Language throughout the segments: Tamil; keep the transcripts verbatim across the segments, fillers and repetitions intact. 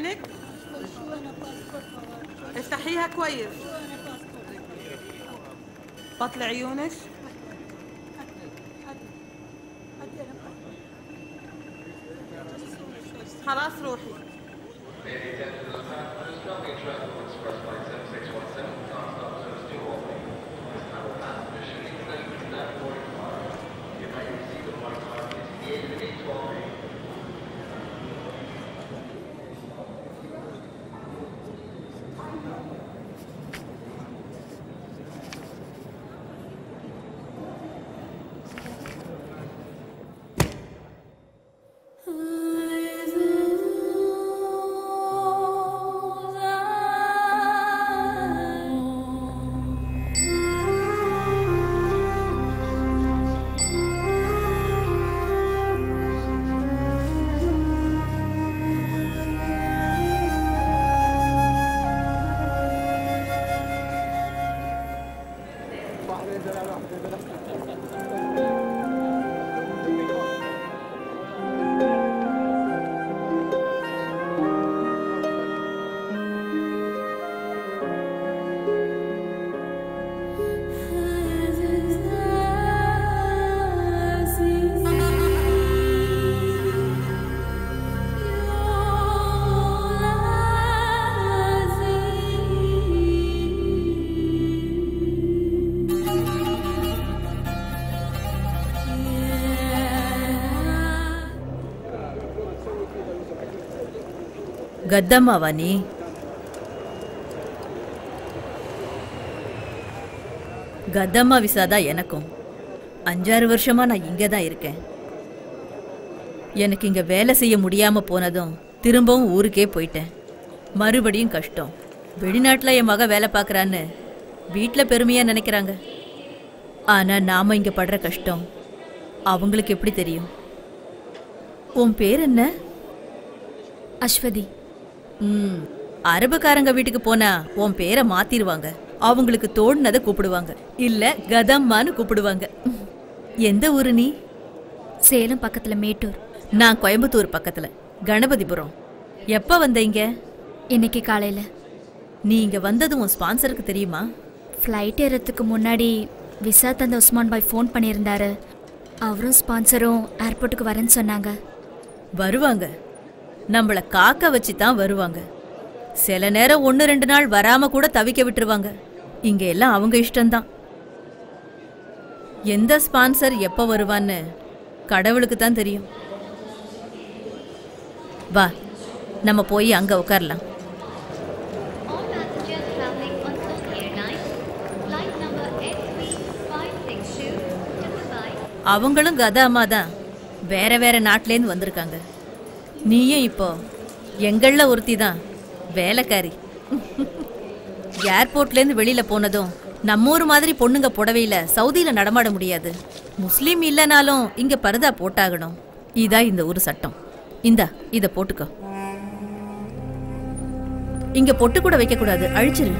عينك، افتحيها كويس، بطل عيونك. خلاص روحي. قدمها بني، قدمها بسادة ينكم. أنجار ورشما أنا ينجدا يركن. ينك ينجا بيلا سيا موديا ما بونا دوم. تيرمبوم وور كي بويته. مارو بدين كشتو. بدين أطلع يماغا بيلا باكرانه. بيتلا بيرميا ننكرانغ. أنا ناما ينجا بدر كشتو. أبونغل كيبدي تريو. أم بيرننا؟ أشفدي. ம் அரபுக்காரங்க வீட்டுக்கு போனா உன் பேரை மாத்திடுவாங்க. அவங்களுக்கு தோடுனதை கூப்பிடுவாங்க, இல்ல கதம்மான்னு கூப்பிடுவாங்க. எந்த ஊரு நீ? சேலம் பக்கத்துல மேட்டூர். நான் கோயம்புத்தூர் பக்கத்துல கணபதிபுரம். எப்ப வந்தீங்க? இன்னைக்கு காலையில. நீ இங்க வந்தது உன் ஸ்பான்சருக்கு தெரியுமா? ஃப்ளைட் ஏறதுக்கு முன்னாடி விசா தந்த உஸ்மான் பாய் ஃபோன் பண்ணியிருந்தாரு. அவரும் ஸ்பான்சரும் ஏர்போர்ட்டுக்கு வரேன்னு சொன்னாங்க. வருவாங்க, நம்மளை காக்க வச்சு தான் வருவாங்க. சில நேரம் ஒன்று ரெண்டு நாள் வராமல் கூட தவிக்க விட்டுருவாங்க. இங்கே எல்லாம் அவங்க இஷ்டம்தான். எந்த ஸ்பான்சர் எப்போ வருவான்னு கடவுளுக்கு தான் தெரியும். வா, நம்ம போய் அங்கே உட்காரலாம். அவங்களும் கதா அம்மா தான், வேற வேற நாட்டிலேருந்து வந்திருக்காங்க. நீயும் இப்போ எங்கள ஒருத்தி தான் வேலைக்காரி. ஏர்போர்ட்லேருந்து வெளியில் போனதும் நம்ம ஊர் மாதிரி பொண்ணுங்க புடவையில் சவுதியில் நடமாட முடியாது. முஸ்லீம் இல்லைனாலும் இங்கே பரதா போட்டாகணும். இதான் இந்த ஊர் சட்டம். இந்தா இதை போட்டுக்கோ. இங்கே பொட்டு கூட வைக்கக்கூடாது, அழிச்சிரு.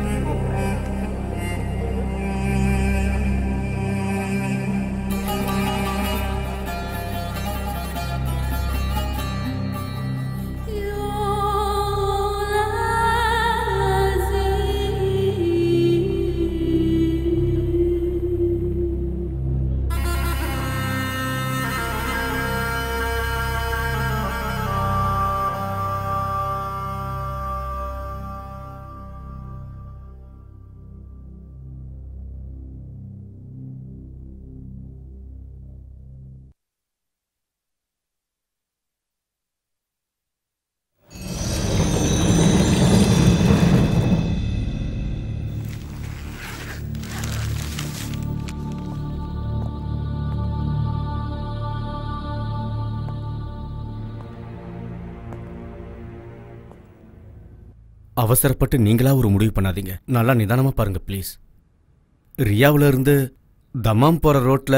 அவசரப்பட்டு நீங்களா ஒரு முடிவு பண்ணாதீங்க. நல்லா நிதானமாக பாருங்கள் ப்ளீஸ். ரியாவிலேருந்து தமாம் போகிற ரோட்டில்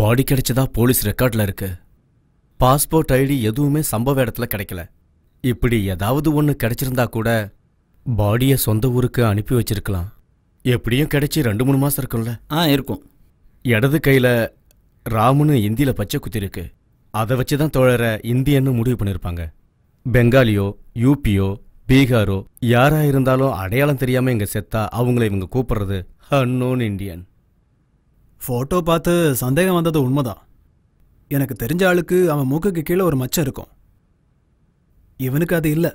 பாடி கிடைச்சதா போலீஸ் ரெக்கார்டில் இருக்கு. பாஸ்போர்ட் ஐடி எதுவுமே சம்பவ இடத்துல கிடைக்கல. இப்படி ஏதாவது ஒன்று கிடைச்சிருந்தா கூட பாடியை சொந்த ஊருக்கு அனுப்பி வச்சிருக்கலாம். எப்படியும் கிடைச்சி ரெண்டு மூணு மாதம் இருக்கும்ல? ஆ, இருக்கும். இடது கையில் ராமுன்னு இந்தியில் பச்சை குத்தி இருக்கு. அதை வச்சு தான் தோழரை இந்தியன்னு முடிவு பண்ணியிருப்பாங்க. பெங்காலியோ, யூபியோ, பீகாரோ யாராக இருந்தாலும் அடையாளம் தெரியாமல் இங்கே செத்தா அவங்கள இவங்க கூப்பிட்றது அன்னோன் இண்டியன். ஃபோட்டோ பார்த்து சந்தேகம் வந்தது உண்மைதான். எனக்கு தெரிஞ்ச ஆளுக்கு அவன் மூக்குக்கு கீழே ஒரு மச்சம் இருக்கும், இவனுக்கு அது இல்லை.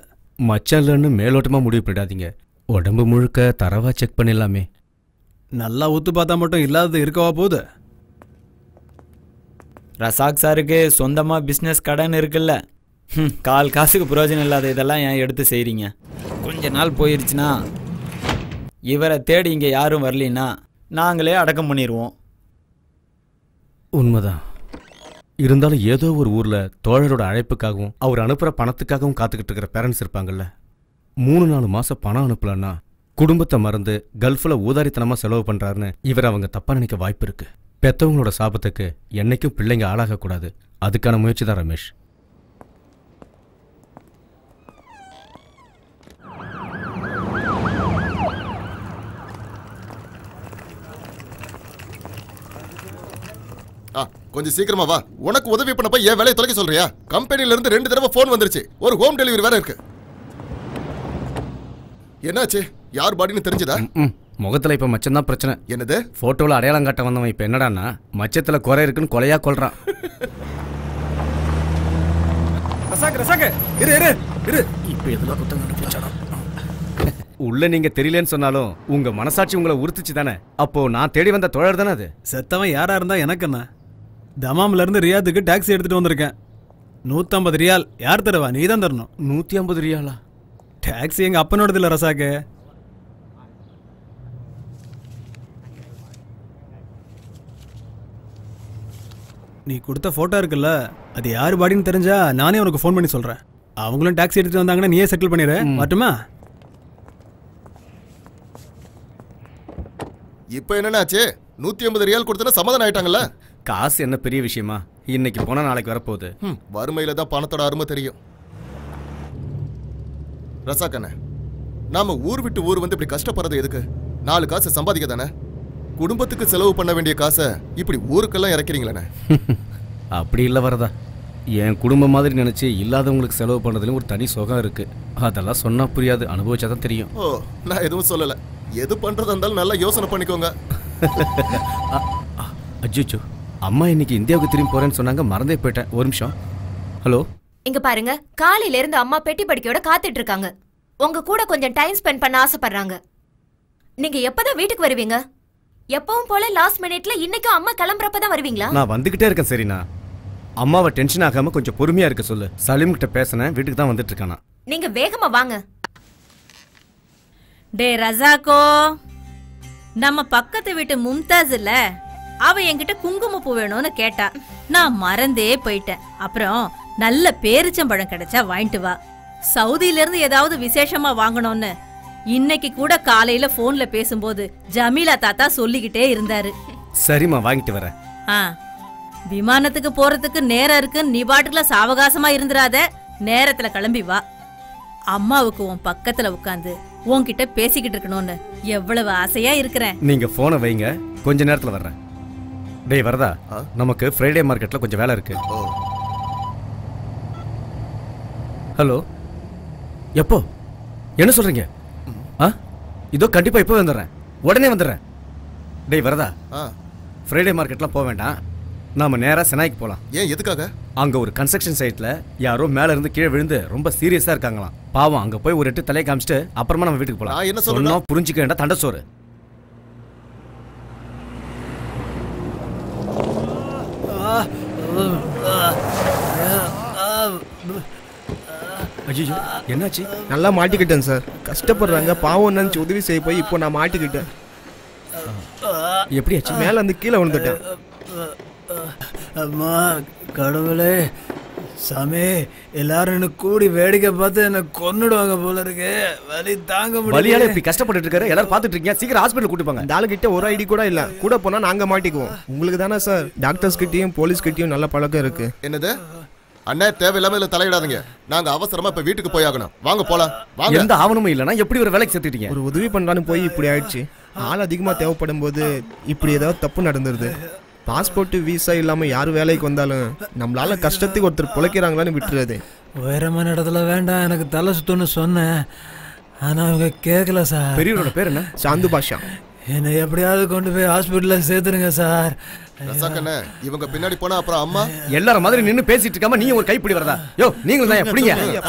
மச்சம் இல்லைன்னு மேலோட்டமாக முடிவு பண்ணிடாதீங்க, உடம்பு முழுக்க தரவாக செக் பண்ணிடலாமே. நல்லா ஊத்து பார்த்தா மட்டும் இல்லாதது இருக்கவா போகுது. ரசாக் சாருக்கு சொந்தமாக பிஸ்னஸ் கடன் இருக்குல்ல, கால் காசுக்கு பிரயோஜனம் இல்லாத இதெல்லாம் ஏன் எடுத்து செய்கிறீங்க? கொஞ்ச நாள் போயிருச்சுன்னா இவரை தேடி இங்கே யாரும் வரலின்னா நாங்களே அடக்கம் பண்ணிடுவோம். உண்மைதான், இருந்தாலும் ஏதோ ஒரு ஊரில் தோழரோட அழைப்புக்காகவும் அவர் அனுப்புகிற பணத்துக்காகவும் காத்துக்கிட்டு இருக்கிற பேரண்ட்ஸ் இருப்பாங்கள்ல. மூணு நாலு மாதம் பணம் அனுப்பலன்னா குடும்பத்தை மறந்து கல்ஃபில் ஊதாரித்தனமாக செலவு பண்ணுறாருன்னு இவர் அவங்க தப்பாக நினைக்க வாய்ப்பு இருக்குது. பெற்றவங்களோட சாபத்துக்கு என்றைக்கும் பிள்ளைங்க ஆளாகக்கூடாது, அதுக்கான முயற்சி தான் ரமேஷ். கொஞ்சம் சீக்கிரமா வா, உனக்கு உதவி பண்ணப்ப ஏன் வேலையை தொலைக்க சொல்றியா? கம்பெனில இருந்து ரெண்டு தடவை போன் வந்துருச்சு, ஒரு ஹோம் டெலிவரி வேற இருக்கு. என்னாச்சு, யார் பாடின்னு தெரிஞ்சதா? முகத்துல இப்ப மச்சம் தான் பிரச்சனை. என்னது? போட்டோல அடையாளம் காட்ட வந்தவன் இப்ப என்னடான்னா மச்சத்துல குறை இருக்குன்னு கொலையா கொள்றான். உள்ள நீங்க தெரியலன்னு சொன்னாலும் உங்க மனசாட்சி உங்களை உறுத்துச்சு தானே? அப்போ நான் தேடி வந்த தோழர் தானே அது? செத்தவன் யாரா இருந்தா எனக்கு என்ன? தமாம்ல இருந்து ரியாதுக்கு டாக்ஸி எடுத்துட்டு வந்திருக்கேன். நூற்றம்பது ரியால் யார் தருவா? நீ தான் தரணும். நூற்றி ஐம்பது ரியாலா? டாக்ஸி எங்கள் அப்பனோடது இல்லை ரசாக்கு. நீ கொடுத்த ஃபோட்டோ இருக்குல்ல, அது யார் பாடின்னு தெரிஞ்சா நானே உனக்கு ஃபோன் பண்ணி சொல்கிறேன். அவங்களும் டாக்ஸி எடுத்துகிட்டு வந்தாங்கன்னா நீயே செட்டில் பண்ணிடு. மட்டுமா? இப்போ என்னன்னாச்சு? நூற்றி ஐம்பது ரியால் கொடுத்தனா சமாதானம் ஆகிட்டாங்களா? காசு என்ன பெரிய விஷயமா? இன்னைக்கு போனால் நாளைக்கு வரப்போகுது. வறுமையில் தான் பணத்தோட அருமை தெரியும் ரசாக்கண்ணே. நாம் ஊர் விட்டு ஊர் வந்து இப்படி கஷ்டப்படுறது எதுக்கு? நாலு காசு சம்பாதிக்க தானே. குடும்பத்துக்கு செலவு பண்ண வேண்டிய காசை இப்படி ஊருக்கெல்லாம் இறக்கிறீங்களே. அப்படி இல்லை வரதா, என் குடும்பம் மாதிரி நினச்சி இல்லாதவங்களுக்கு செலவு பண்ணுறதுலையும் ஒரு தனி சுகம் இருக்குது. அதெல்லாம் சொன்னால் புரியாது, அனுபவிச்சா தான் தெரியும். ஓ, நான் எதுவும் சொல்லலை. எது பண்ணுறதா இருந்தாலும் நல்லா யோசனை பண்ணிக்கோங்க. அஜிச்சோ, அம்மா இன்னைக்கு இந்தியாவுக்கு திரும்பி போறேன்னு சொன்னாங்க, மறந்தே போயிட்டேன். ஒரு நிமிஷம். ஹலோ, இங்க பாருங்க, காலையில இருந்து அம்மா பெட்டி படிக்கையோட காத்துட்டு இருக்காங்க. உங்க கூட கொஞ்சம் டைம் ஸ்பெண்ட் பண்ண ஆசைப்படுறாங்க. நீங்க எப்பதான் வீட்டுக்கு வருவீங்க? எப்பவும் போல லாஸ்ட் மினிட்ல இன்னைக்கு அம்மா கிளம்புறப்பதான் வருவீங்களா? நான் வந்துகிட்டே இருக்கேன். சரிண்ணா, அம்மாவை டென்ஷன் ஆகாம கொஞ்சம் பொறுமையா இருக்க சொல்லு. சலீம் கிட்ட பேசினேன், வீட்டுக்கு தான் வந்துட்டு இருக்கானா. நீங்க வேகமா வாங்க. டே ரசாக்கோ, நம்ம பக்கத்து வீட்டு மும்தாஸ் இல்ல, அவ என்கிட்ட குங்குமப்பூ வேணும்னு கேட்டா, நான் மறந்தே போயிட்டேன். அப்புறம் நல்ல பேரிச்சம்பழம் கிடைச்சா வாங்கிட்டு வா. சவுதியில இருந்து ஏதாவது விசேஷமா வாங்கணும்னு இன்னைக்கு கூட காலையில போன்ல பேசும்போது ஜமீலா தாத்தா சொல்லிக்கிட்டே இருந்தாரு. சரிமா, வாங்கிட்டு வர. விமானத்துக்கு போறதுக்கு நேரம் இருக்கு, நீ பாட்டுல சாவகாசமா இருந்துராத. நேரத்துல கிளம்பி வா. அம்மாவுக்கு உன் பக்கத்துல உட்காந்து உன்கிட்ட பேசிக்கிட்டு இருக்கணும்னு எவ்வளவு ஆசையா இருக்கிறேன். நீங்க போனை வைங்க, கொஞ்ச நேரத்துல வர்றேன். டேய் வரதா, நமக்கு ஃப்ரைடே மார்க்கெட்டில் கொஞ்சம் வேலை இருக்கு. ஹலோ, எப்போ? என்ன சொல்கிறீங்க? ஆ, இதோ கண்டிப்பாக இப்போ வந்துடுறேன், உடனே வந்துடுறேன். டேய் வரதா, ஃப்ரைடே மார்க்கெட்லாம் போக வேண்டாம், நாம் நேராக செனாய்க்கு போகலாம். ஏன், எதுக்காக? அங்கே ஒரு கன்ஸ்ட்ரக்ஷன் சைட்டில் யாரோ மேலே இருந்து கீழே விழுந்து ரொம்ப சீரியஸாக இருக்காங்களாம். பாவம், அங்கே போய் ஒரு எட்டு தலையை காமிச்சிட்டு அப்புறமா நம்ம வீட்டுக்கு போகலாம். என்ன சொல்லணும் புரிஞ்சிக்க வேண்டாம். தண்டச்சோறு. ஐயோ, என்னாச்சு? நல்லா மாட்டிக்கிட்டேன் சார். கஷ்டப்படுறாங்க பாவம் நினச்சி உதவி செய்ய போய் இப்போ நான் மாட்டிக்கிட்டேன். எப்படியாச்சு? மேலே அந்த கீழே விழுந்துட்டேன். அம்மா கடவுளே சாமி, எல்லாரும் என்ன கூடி வேடிக்கை பார்த்து என்ன கொன்னுடுவாங்க போல இருக்கு. வலி தாங்க முடியல. வலியால இப்படி கஷ்டப்பட்டு இருக்காரு, எல்லாரும் பார்த்துட்டு இருக்கீங்க. சீக்கிரம் ஹாஸ்பிட்டல் கூட்டி போங்க. டால் கிட்ட ஒரு ஐடி கூட இல்ல, கூட போனா நாங்க மாட்டிக்குவோம். உங்களுக்கு தானே சார் டாக்டர்ஸ் கிட்டயும் போலீஸ் கிட்டயும் நல்ல பழக்கம் இருக்கு. என்னது அண்ணா, தேவையில்லாம இதுல தலையிடாதீங்க. நாங்க அவசரமா இப்ப வீட்டுக்கு போய் ஆகணும், வாங்க போலாம். வாங்க. எந்த ஆவணமும் இல்லனா எப்படி ஒரு வேலைக்கு சேர்த்துட்டீங்க? ஒரு உதவி பண்ணலான்னு போய் இப்படி ஆயிடுச்சு. ஆள் அதிகமா தேவைப்படும் போது இப்படி ஏதாவது தப்பு நடந்துருது. பாஸ்போர்ட் விசா இல்லாம யார் வேலைக்கு வந்தாலும் நம்மளால கஷ்டத்துக்கு ஒருத்தர் புழைக்கிறாங்களான்னு விட்டுறாதே. வேறமான இடத்துல வேண்டாம், எனக்கு தலை சுத்தம்னு சொன்னேன், ஆனா அவங்க கேட்கல சார். பெரியவரோட பேர் என்ன? சாந்து பாஷா. என்னை எப்படியாவது கொண்டு போய் ஹாஸ்பிட்டல்ல சேர்த்துருங்க சார். இவங்க பின்னாடி போனா அப்புறம் அம்மா எல்லாரும் மாதிரி நின்று பேசிட்டு இருக்காம நீ ஒரு கைப்பிடி வரதா? யோ நீங்களும் தான் எப்படிங்க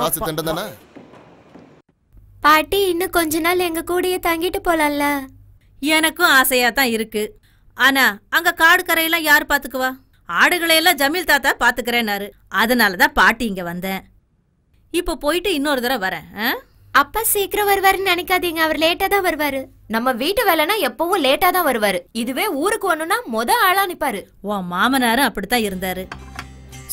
காசு தண்டம் தானே. பாட்டி இன்னும் கொஞ்ச நாள் எங்க கூடயே தங்கிட்டு போலாம்ல. எனக்கும் ஆசையா தான் இருக்கு, ஆனா அங்க காடு கரையெல்லாம் யார் பாத்துக்குவா? ஆடுகளையெல்லாம் ஜமீல் தாத்தா பாத்துக்கிறேன்னாரு, அதனாலதான் பாட்டி இங்க வந்தேன். இப்போ போயிட்டு இன்னொரு தடவை வரேன். அப்பா சீக்கிரம் வருவாருன்னு நினைக்காதீங்க, அவர் லேட்டா தான் வருவாரு. நம்ம வீட்டு வேலைனா எப்பவும் லேட்டா தான் வருவாரு, இதுவே ஊருக்கு ஒண்ணுனா மொத ஆளா நிப்பாரு. ஓ மாமனாரும் அப்படித்தான் இருந்தாரு.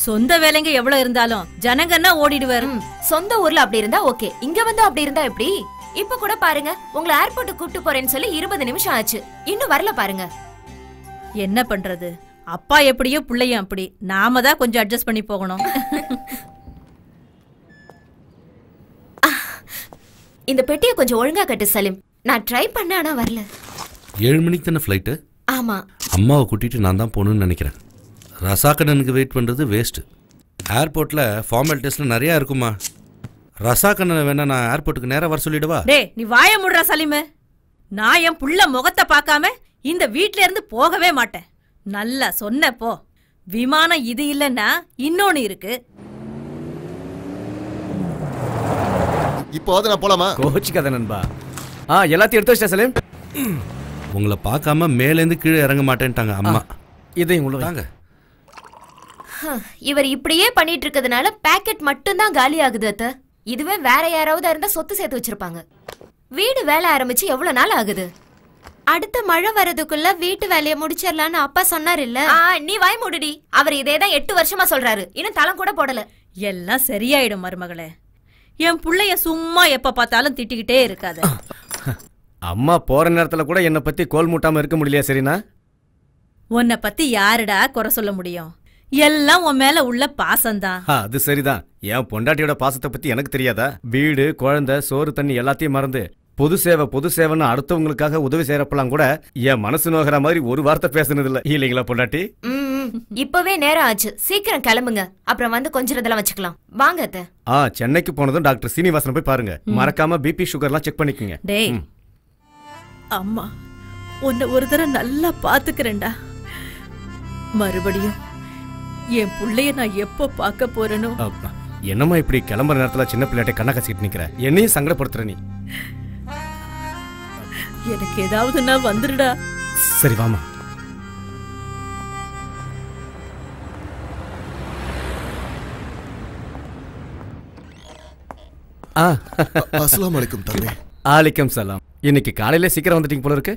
சொந்த வேலைங்க எவ்வளவு இருந்தாலும் ஜனங்கன்னா ஓடிடுவாரு. சொந்த ஊர்ல அப்படி இருந்தா ஓகே, இங்க வந்து அப்படி இருந்தா எப்படி? இப்ப கூட பாருங்க, உங்களை ஏர்போர்ட்டுக்கு கூப்பிட்டு போறேன்னு சொல்லி இருபது நிமிஷம் ஆச்சு, இன்னும் வரல பாருங்க. என்ன பண்றது, அப்பா எப்படியோ பிள்ளையும் அப்படி, நாம தான் கொஞ்சம் அட்ஜஸ்ட் பண்ணி போகணும். இந்த பெட்டியை கொஞ்சம் ஒழுங்கா கட்டு சலீம், நான் ட்ரை பண்ண ஆனா வரல. ஏழு மணிக்கு தானே ஃபிளைட்? ஆமா. அம்மாவை கூட்டிட்டு நான் தான் போகணும்னு நினைக்கிறேன். ரசாக்கண்ணனுக்கு வெயிட் பண்ணுறது வேஸ்ட்டு. ஏர்போர்ட்டில் ஃபார்மாலிட்டிஸ்லாம் நிறையா இருக்குமா? ரசாக்கண்ணனை வேணா நான் ஏர்போர்ட்டுக்கு நேராக வர சொல்லிடுவா? டே நீ வாய முடுறா சலீமு, நான் என் புள்ள முகத்தை பார்க்காம இந்த வீட்டிலேருந்து போகவே மாட்டேன். நல்லா சொன்னப்போ விமானம் இது இல்லைன்னா இன்னொன்று இருக்கு. இப்போ நான் போலாமா? கோச்சிக்காத நண்பா. ஆ எல்லாத்தையும் எடுத்து வச்சிட்டேன் சலீம். உங்களை பார்க்காம மேலேருந்து கீழே இறங்க மாட்டேன்ட்டாங்க அம்மா. இதை உங்களுக்கு தாங்க. இவர் இப்படியே பண்ணிட்டு இருக்கிறதுனால பாக்கெட் மட்டும் தான் காலி ஆகுது அத்த. இதுவே வேற யாராவது இருந்தா சொத்து சேர்த்து வச்சிருப்பாங்க. வீடு வேலை ஆரம்பிச்சு எவ்வளவு நாள் ஆகுது? அடுத்த மழை வரதுக்குள்ள வீட்டு வேலையை முடிச்சிடலான்னு அப்பா சொன்னார் இல்ல? நீ வாய் மூடுடி, அவர் இதேதான் எட்டு வருஷமா சொல்றாரு, இன்னும் தளம் கூட போடல. எல்லாம் சரியாயிடும் மருமகளே, என் பிள்ளைய சும்மா எப்ப பார்த்தாலும் திட்டிக்கிட்டே இருக்காது. அம்மா போற நேரத்துல கூட என்னை பத்தி கோல் மூட்டாம இருக்க முடியலையா? சரினா உன்னை பத்தி யாருடா குறை சொல்ல முடியும்? எல்லாம் உன் மேல உள்ள பாசம்தான். அது சரிதான், என் பொண்டாட்டியோட பாசத்தை பத்தி எனக்கு தெரியாதா? வீடு குழந்தை சோறு தண்ணி எல்லாத்தையும் மறந்து பொது சேவை பொது சேவைன்னு அடுத்தவங்களுக்காக உதவி செய்யறப்பெல்லாம் கூட என் மனசு நோகிற மாதிரி ஒரு வார்த்தை பேசுனது இல்ல, இல்லைங்களா பொண்டாட்டி? இப்பவே நேரம் ஆச்சு, சீக்கிரம் கிளம்புங்க, அப்புறம் வந்து கொஞ்சம் இதெல்லாம் வச்சுக்கலாம். வாங்க. ஆ சென்னைக்கு போனதும் டாக்டர் சீனிவாசன் போய் பாருங்க, மறக்காம பிபி சுகர்லாம் செக் பண்ணிக்கோங்க. டேய் அம்மா உன்னை ஒரு தடவை நல்லா பாத்துக்கிறேன்டா, மறுபடியும் என் பிள்ளைய நான் எப்ப பார்க்க போறேனோ. என்னமா இப்படி கிளம்புற நேரத்துல சின்ன பிள்ளைகிட்ட கண்ண கசிக்கிட்டு நிக்கிற, என்னையும் சங்கடப்படுத்துற நீ. எனக்கு ஏதாவது நான் வந்துடுடா. சரி வாமா. அஸ்ஸலாமு அலைக்கும் தம்பி. அலைக்கும் சலாம். இன்னைக்கு காலையில சீக்கிரம் வந்துட்டீங்க போல இருக்கு.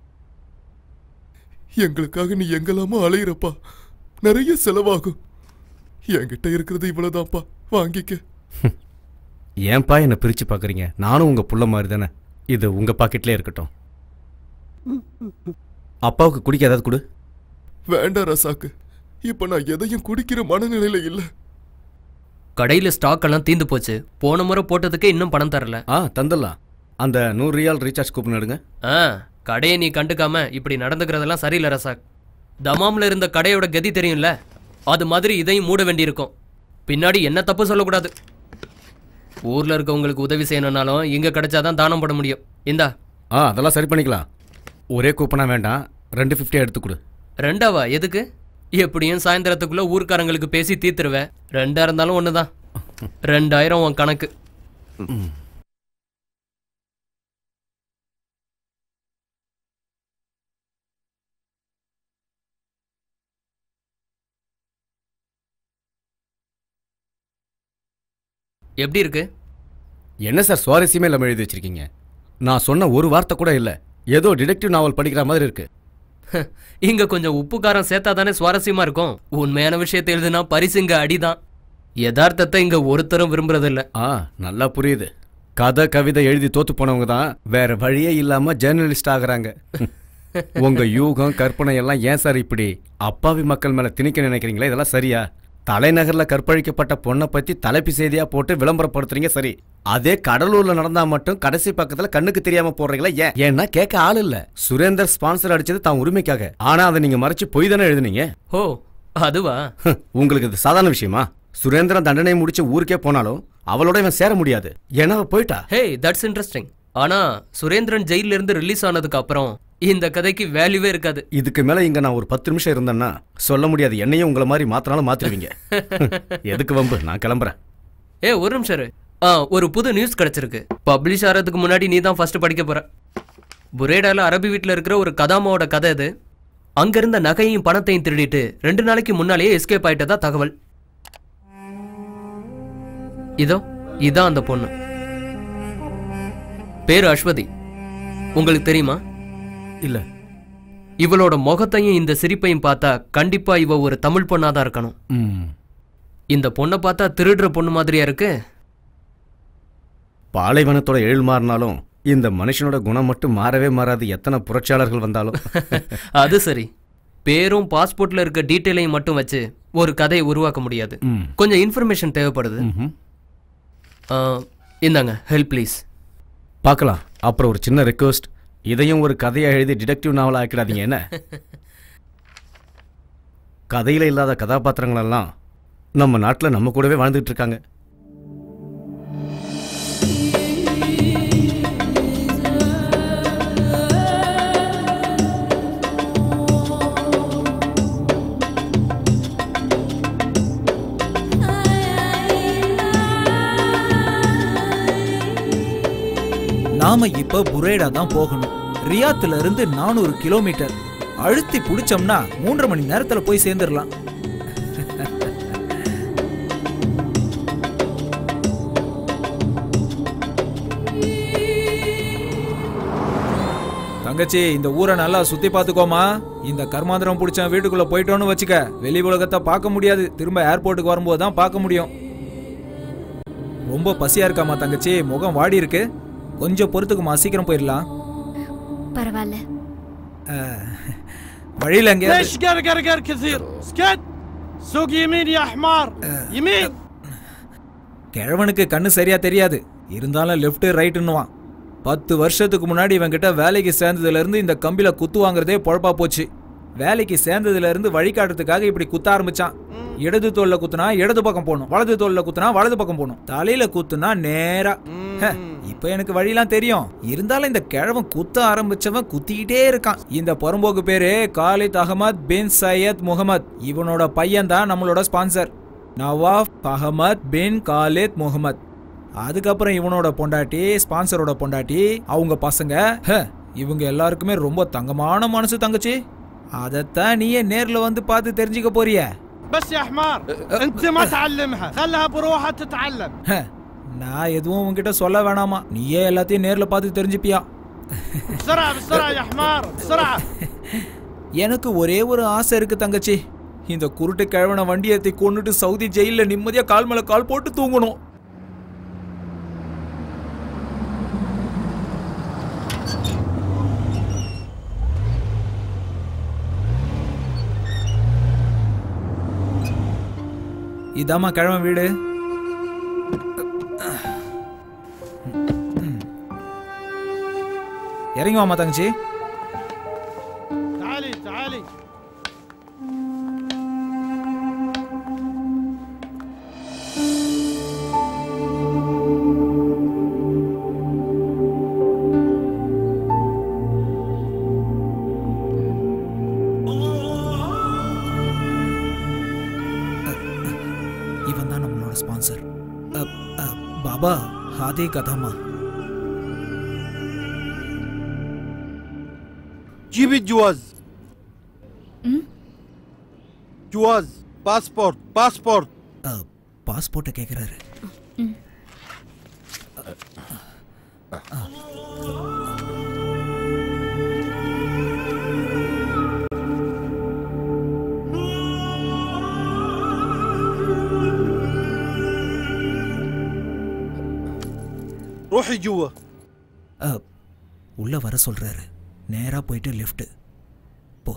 எங்களுக்காக நீ எங்கெல்லாமோ அலையிறப்பா, நிறைய செலவாகும், என்கிட்ட இருக்கிறது இவ்வளவுதான்ப்பா, வாங்கிக்க. ஏன்பா என்னை பிரிச்சு பாக்குறீங்க? நானும் உங்க புள்ள மாதிரி தானே, இது உங்க பாக்கெட்லயே இருக்கட்டும். அப்பாவுக்கு குடிக்க ஏதாவது கொடு. வேண்டாம் ரசாக்கு, இப்ப நான் எதையும் குடிக்கிற மனநிலையில இல்ல. கடையில ஸ்டாக் எல்லாம் தீந்து போச்சு, போன முறை போட்டதுக்கு இன்னும் பணம் தரல. ஆ தந்துடலாம், அந்த நூறு ரியால் ரீசார்ஜ் கூப்பன் எடுங்க. ஆ கடையை நீ கண்டுக்காம இப்படி நடந்துக்கிறதெல்லாம் சரியில்லை ரசாக். தமாமில் இருந்த கடையோட கதி தெரியும்ல, அது மாதிரி இதையும் மூட வேண்டியிருக்கும். பின்னாடி என்ன தப்பு சொல்லக்கூடாது. ஊரில் இருக்கவங்களுக்கு உதவி செய்யணும்னாலும் இங்கே கிடைச்சாதான் தானம் போட முடியும். இந்தா. ஆ அதெல்லாம் சரி பண்ணிக்கலாம், ஒரே கூப்பனா வேண்டாம், ரெண்டு ஃபிஃப்டியாக எடுத்துக்கொடு. ரெண்டாவா? எதுக்கு? எப்படியும் சாயந்தரத்துக்குள்ளே ஊர்க்காரங்களுக்கு பேசி தீர்த்துருவேன், ரெண்டாக இருந்தாலும் ஒன்று தான். ரெண்டாயிரம் உன் கணக்கு. எப்படி இருக்கு? என்ன சார் சுவாரஸ்யமே இல்லாமல் எழுதி வச்சிருக்கீங்க, நான் சொன்ன ஒரு வார்த்தை கூட இல்லை. ஏதோ டிடெக்டிவ் நாவல் படிக்கிற மாதிரி இருக்கு. இங்க கொஞ்சம் உப்புக்காரம் சேர்த்தா தானே சுவாரஸ்யமா இருக்கும். உண்மையான விஷயத்தை எழுதுனா பரிசுங்க அடிதான். யதார்த்தத்தை இங்க ஒருத்தரும் விரும்புறதில்ல. ஆ நல்லா புரியுது. கதை கவிதை எழுதி தோத்து போனவங்க தான் வேற வழியே இல்லாம ஜேர்னலிஸ்ட் ஆகுறாங்க. உங்க யூகம் கற்பனை எல்லாம் ஏன் சார் இப்படி அப்பாவி மக்கள் மேல திணிக்க நினைக்கிறீங்களா? இதெல்லாம் சரியா? தலைநகரில் கற்பழிக்கப்பட்ட பொண்ணை பற்றி தலைப்பு செய்தியாக போட்டு விளம்பரப்படுத்துறீங்க சரி, அதே கடலூரில் நடந்தால் மட்டும் கடைசி பக்கத்தில் கண்ணுக்கு தெரியாமல் போடுறீங்களா? ஏன் ஏன்னா கேட்க ஆள் இல்லை. சுரேந்தர் ஸ்பான்சர் அடித்தது தான் உரிமைக்காக, ஆனால் அதை நீங்கள் மறைச்சி போய் தானே எழுதுனீங்க. ஓ அதுவா? உங்களுக்கு இது சாதாரண விஷயமா? சுரேந்திரன் தண்டனை முடிச்சு ஊருக்கே போனாலும் அவளோட இவன் சேர முடியாது, ஏன்னா அவள் போயிட்டா. Hey that's interesting. ஆனால் சுரேந்திரன் ஜெயிலிருந்து ரிலீஸ் ஆனதுக்கு அப்புறம் இந்த கதைக்கு வேல்யூவே இருக்காது. இதுக்கு மேல இங்க நான் ஒரு பத்து நிமிஷம் இருந்தேன்னா சொல்ல முடியாது, என்னையும் உங்களை மாதிரி மாத்தினாலும் மாத்திருவீங்க. எதுக்கு வம்பு, நான் கிளம்புறேன். ஏ ஒரு நிமிஷம், ஒரு புது நியூஸ் கிடைச்சிருக்கு. பப்ளிஷ் ஆகிறதுக்கு முன்னாடி நீ தான் ஃபர்ஸ்ட் படிக்க போற. புரேடால அரபி வீட்டில் இருக்கிற ஒரு கதாமாவோட கதை இது. அங்க இருந்த நகையையும் பணத்தையும் திருடிட்டு ரெண்டு நாளைக்கு முன்னாலேயே எஸ்கேப் ஆயிட்டதா தகவல். இதோ இதான் அந்த பொண்ணு. பேரு அஸ்வதி, உங்களுக்கு தெரியுமா? இல்ல. இவளோட முகத்தையும் இந்த சிரிப்பையும் பார்த்தா கண்டிப்பா இவ ஒரு தமிழ் பொண்ணாதான் இருக்கணும். இந்த பொண்ணை பார்த்தா திருடுற பொண்ணு மாதிரியா இருக்கு. பாலைவனத்தோட எழில் மாறினாலும் இந்த மனுஷனோட குணம் மட்டும் மாறவே மாறாது, எத்தனை புரட்சியாளர்கள் வந்தாலும். அது சரி, பேரும் பாஸ்போர்ட்ல இருக்க டீட்டெயிலையும் மட்டும் வச்சு ஒரு கதையை உருவாக்க முடியாது, கொஞ்சம் இன்ஃபர்மேஷன் தேவைப்படுது. இந்தாங்க ஹெல்ப் ப்ளீஸ். பார்க்கலாம். அப்புறம் ஒரு சின்ன ரெக்வஸ்ட், இதையும் ஒரு கதையை எழுதி டிடெக்டிவ் நாவல் ஆக்கிடாதீங்க. என்ன கதையில் இல்லாத கதாபாத்திரங்களெல்லாம் நம்ம நாட்டில் நம்ம கூடவே வாழ்ந்துகிட்டு இருக்காங்க. நாம இப்ப புரேடா தான் போகணும். ரியாத்துல இருந்து நானூறு கிலோமீட்டர். அழுத்தி பிடிச்சோம்னா மூன்று மணி நேரத்துல போய் சேர்ந்துடலாம். தங்கச்சி, இந்த ஊரை நல்லா சுத்தி பாத்துக்கோமா. இந்த கர்மாந்திரம் பிடிச்சவன் வீட்டுக்குள்ள போயிட்டோன்னு வச்சுக்க, வெளி உலகத்தை பார்க்க முடியாது. திரும்ப ஏர்போர்ட்டுக்கு வரும்போது தான் பார்க்க முடியும். ரொம்ப பசியா இருக்காமா தங்கச்சி? முகம் வாடி இருக்கு. கொஞ்சம் பொறுத்துக்குமா, சீக்கிரம் போயிடலாம். பரவாயில்ல, வழியில எங்க ليش قرقر قرقر كثير اسكت سوق يمين يا حمار يمين. கிழவனுக்கு கண்ணு சரியா தெரியாது, இருந்தாலும் லெஃப்ட் ரைட்னுவான். பத்து வருஷத்துக்கு முன்னாடி இவன்கிட்ட வேலைக்கு சேர்ந்ததுல இருந்து இந்த கம்பில குத்து வாங்குறதே பொழப்பா போச்சு. வேலைக்கு சேர்ந்ததுல இருந்து வழிகாட்டுறதுக்காக இப்படி குத்த ஆரம்பிச்சான். இடது தோல்ல குத்துனா இடது பக்கம் போகணும், வலது தோல்ல குத்துனா வலது பக்கம் போகணும், தலையில குத்துனா நேரா. இப்ப எனக்கு வழியெல்லாம் தெரியும், இருந்தாலும் இந்த கிழவன் குத்த ஆரம்பிச்சவன் குத்திக்கிட்டே இருக்கான். இந்த புறம்போக்கு பேரு Khalid Ahmed bin Sayed Mohammed. இவனோட பையன் தான் நம்மளோட sponsor, Nawaf Ahmed bin Khalid Mohammed. அதுக்கப்புறம் இவனோட பொண்டாட்டி, ஸ்பான்சரோட பொண்டாட்டி, அவங்க பசங்க, இவங்க எல்லாருக்குமே ரொம்ப தங்கமான மனசு தங்கச்சி. அதத்தான் நீயே நேர்ல வந்து பார்த்து தெரிஞ்சுக்க போறிய. நான் எதுவும் உங்ககிட்ட சொல்ல வேணாமா, நீயே எல்லாத்தையும் நேர்ல பார்த்து தெரிஞ்சுப்பியா. எனக்கு ஒரே ஒரு ஆசை இருக்கு தங்கச்சி, இந்த குருட்டு கிழவன வண்டி ஏற்றி கொண்டுட்டு சவுதி ஜெயில நிம்மதியா கால் மேல கால் போட்டு தூங்கணும். இதாமா கிழவன் வீடு. இறங்கி வாமா தங்கச்சி. இவன் தான் நம்மளோட ஸ்பான்சர் பாபா. அதே கதாமா جيب الجواز. امم جواز باسبورت باسبورت باسبورت கேக்குறாரு. روحي جوا. أب உள்ள வர சொல்றாரு. நேரா போய்ட்டு லெஃப்ட் போ.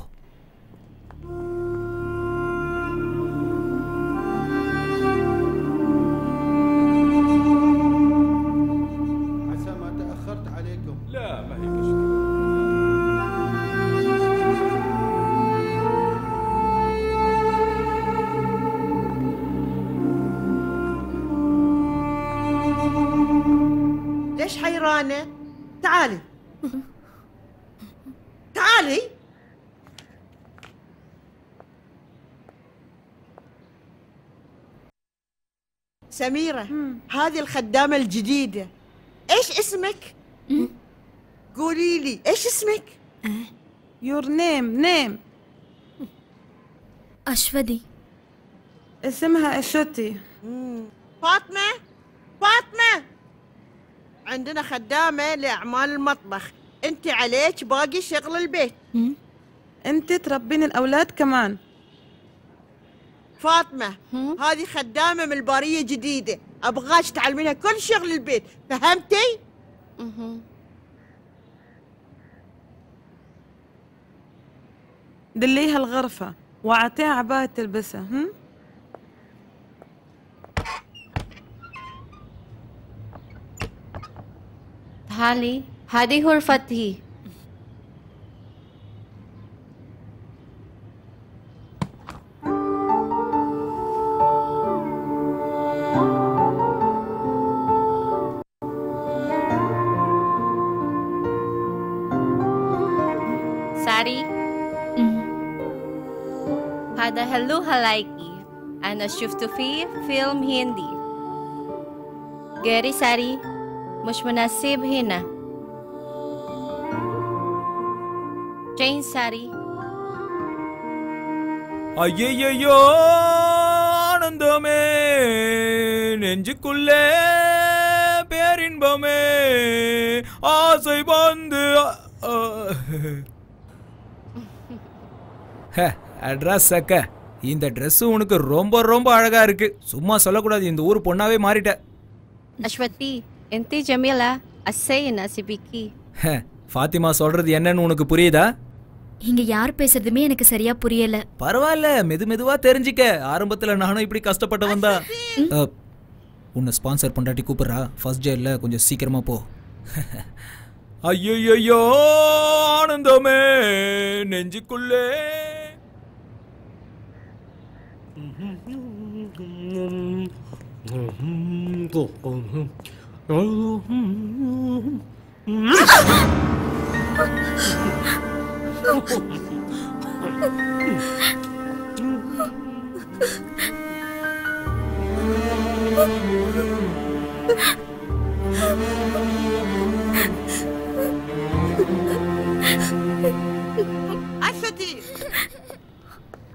ليش حيرانة؟ تعالي تعالي. سميرة هذه الخدامة الجديدة. ايش اسمك؟ قولي لي ايش اسمك؟ يور نيم. نيم أشفدي. اسمها أشوتي. فاطمة فاطمة عندنا خدامة لأعمال المطبخ، أنت عليك باقي شغل البيت. أنت تربين الأولاد كمان. فاطمة هذه خدامة من البارية جديدة، أبغاش تعلمينها كل شغل البيت، فهمتي؟ دليها الغرفة وأعطيها عباية تلبسها. تعالي هذه غرفتي. ساري هذا حلو هلايكي، أنا شفت فيه فيلم هندي. غيري ساري مش مناسب هنا. جين ساري. ஐயையோ ஆனந்தமே நெஞ்சுக்குள்ளே பேரின்பமே ஆசை வந்து ஹ அட்ரஸ் அக்கா. இந்த Dress உனக்கு ரொம்ப ரொம்ப அழகா இருக்கு. சும்மா சொல்லக்கூடாது இந்த ஊர் பொண்ணாவே மாறிட்ட. அஸ்வதி انت جميلة أسي ناسبيكي. فاطمة சொல்றது என்னன்னு உனக்கு புரியுதா? இங்க யார் பேசுறதுமே எனக்கு சரியா புரியல. பரவாயில்லை மெது மெதுவா தெரிஞ்சிக்க. ஆரம்பத்துல நானும் இப்படி கஷ்டப்பட்டு வந்தா. உன்னை ஸ்பான்சர் பண்டாட்டி கூப்பிடுறா. ஃபர்ஸ்ட் ஜெயில்ல கொஞ்சம் சீக்கிரமா போ. ஐயோ ஆனந்தமே நெஞ்சுக்குள்ளே. أشتي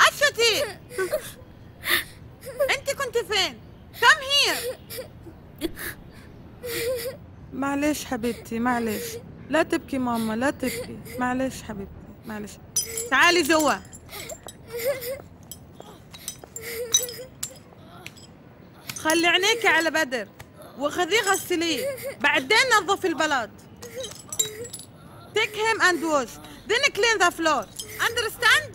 أشتي أنت كنت فين؟ come here. معلش حبيبتي معلش. لا تبكي ماما لا تبكي. معلش حبيبتي معلش. تعالي جوا. خلي عينيكي على بدر وخذيه غسليه بعدين نظفي البلاط. take him and wash then clean the floor understand.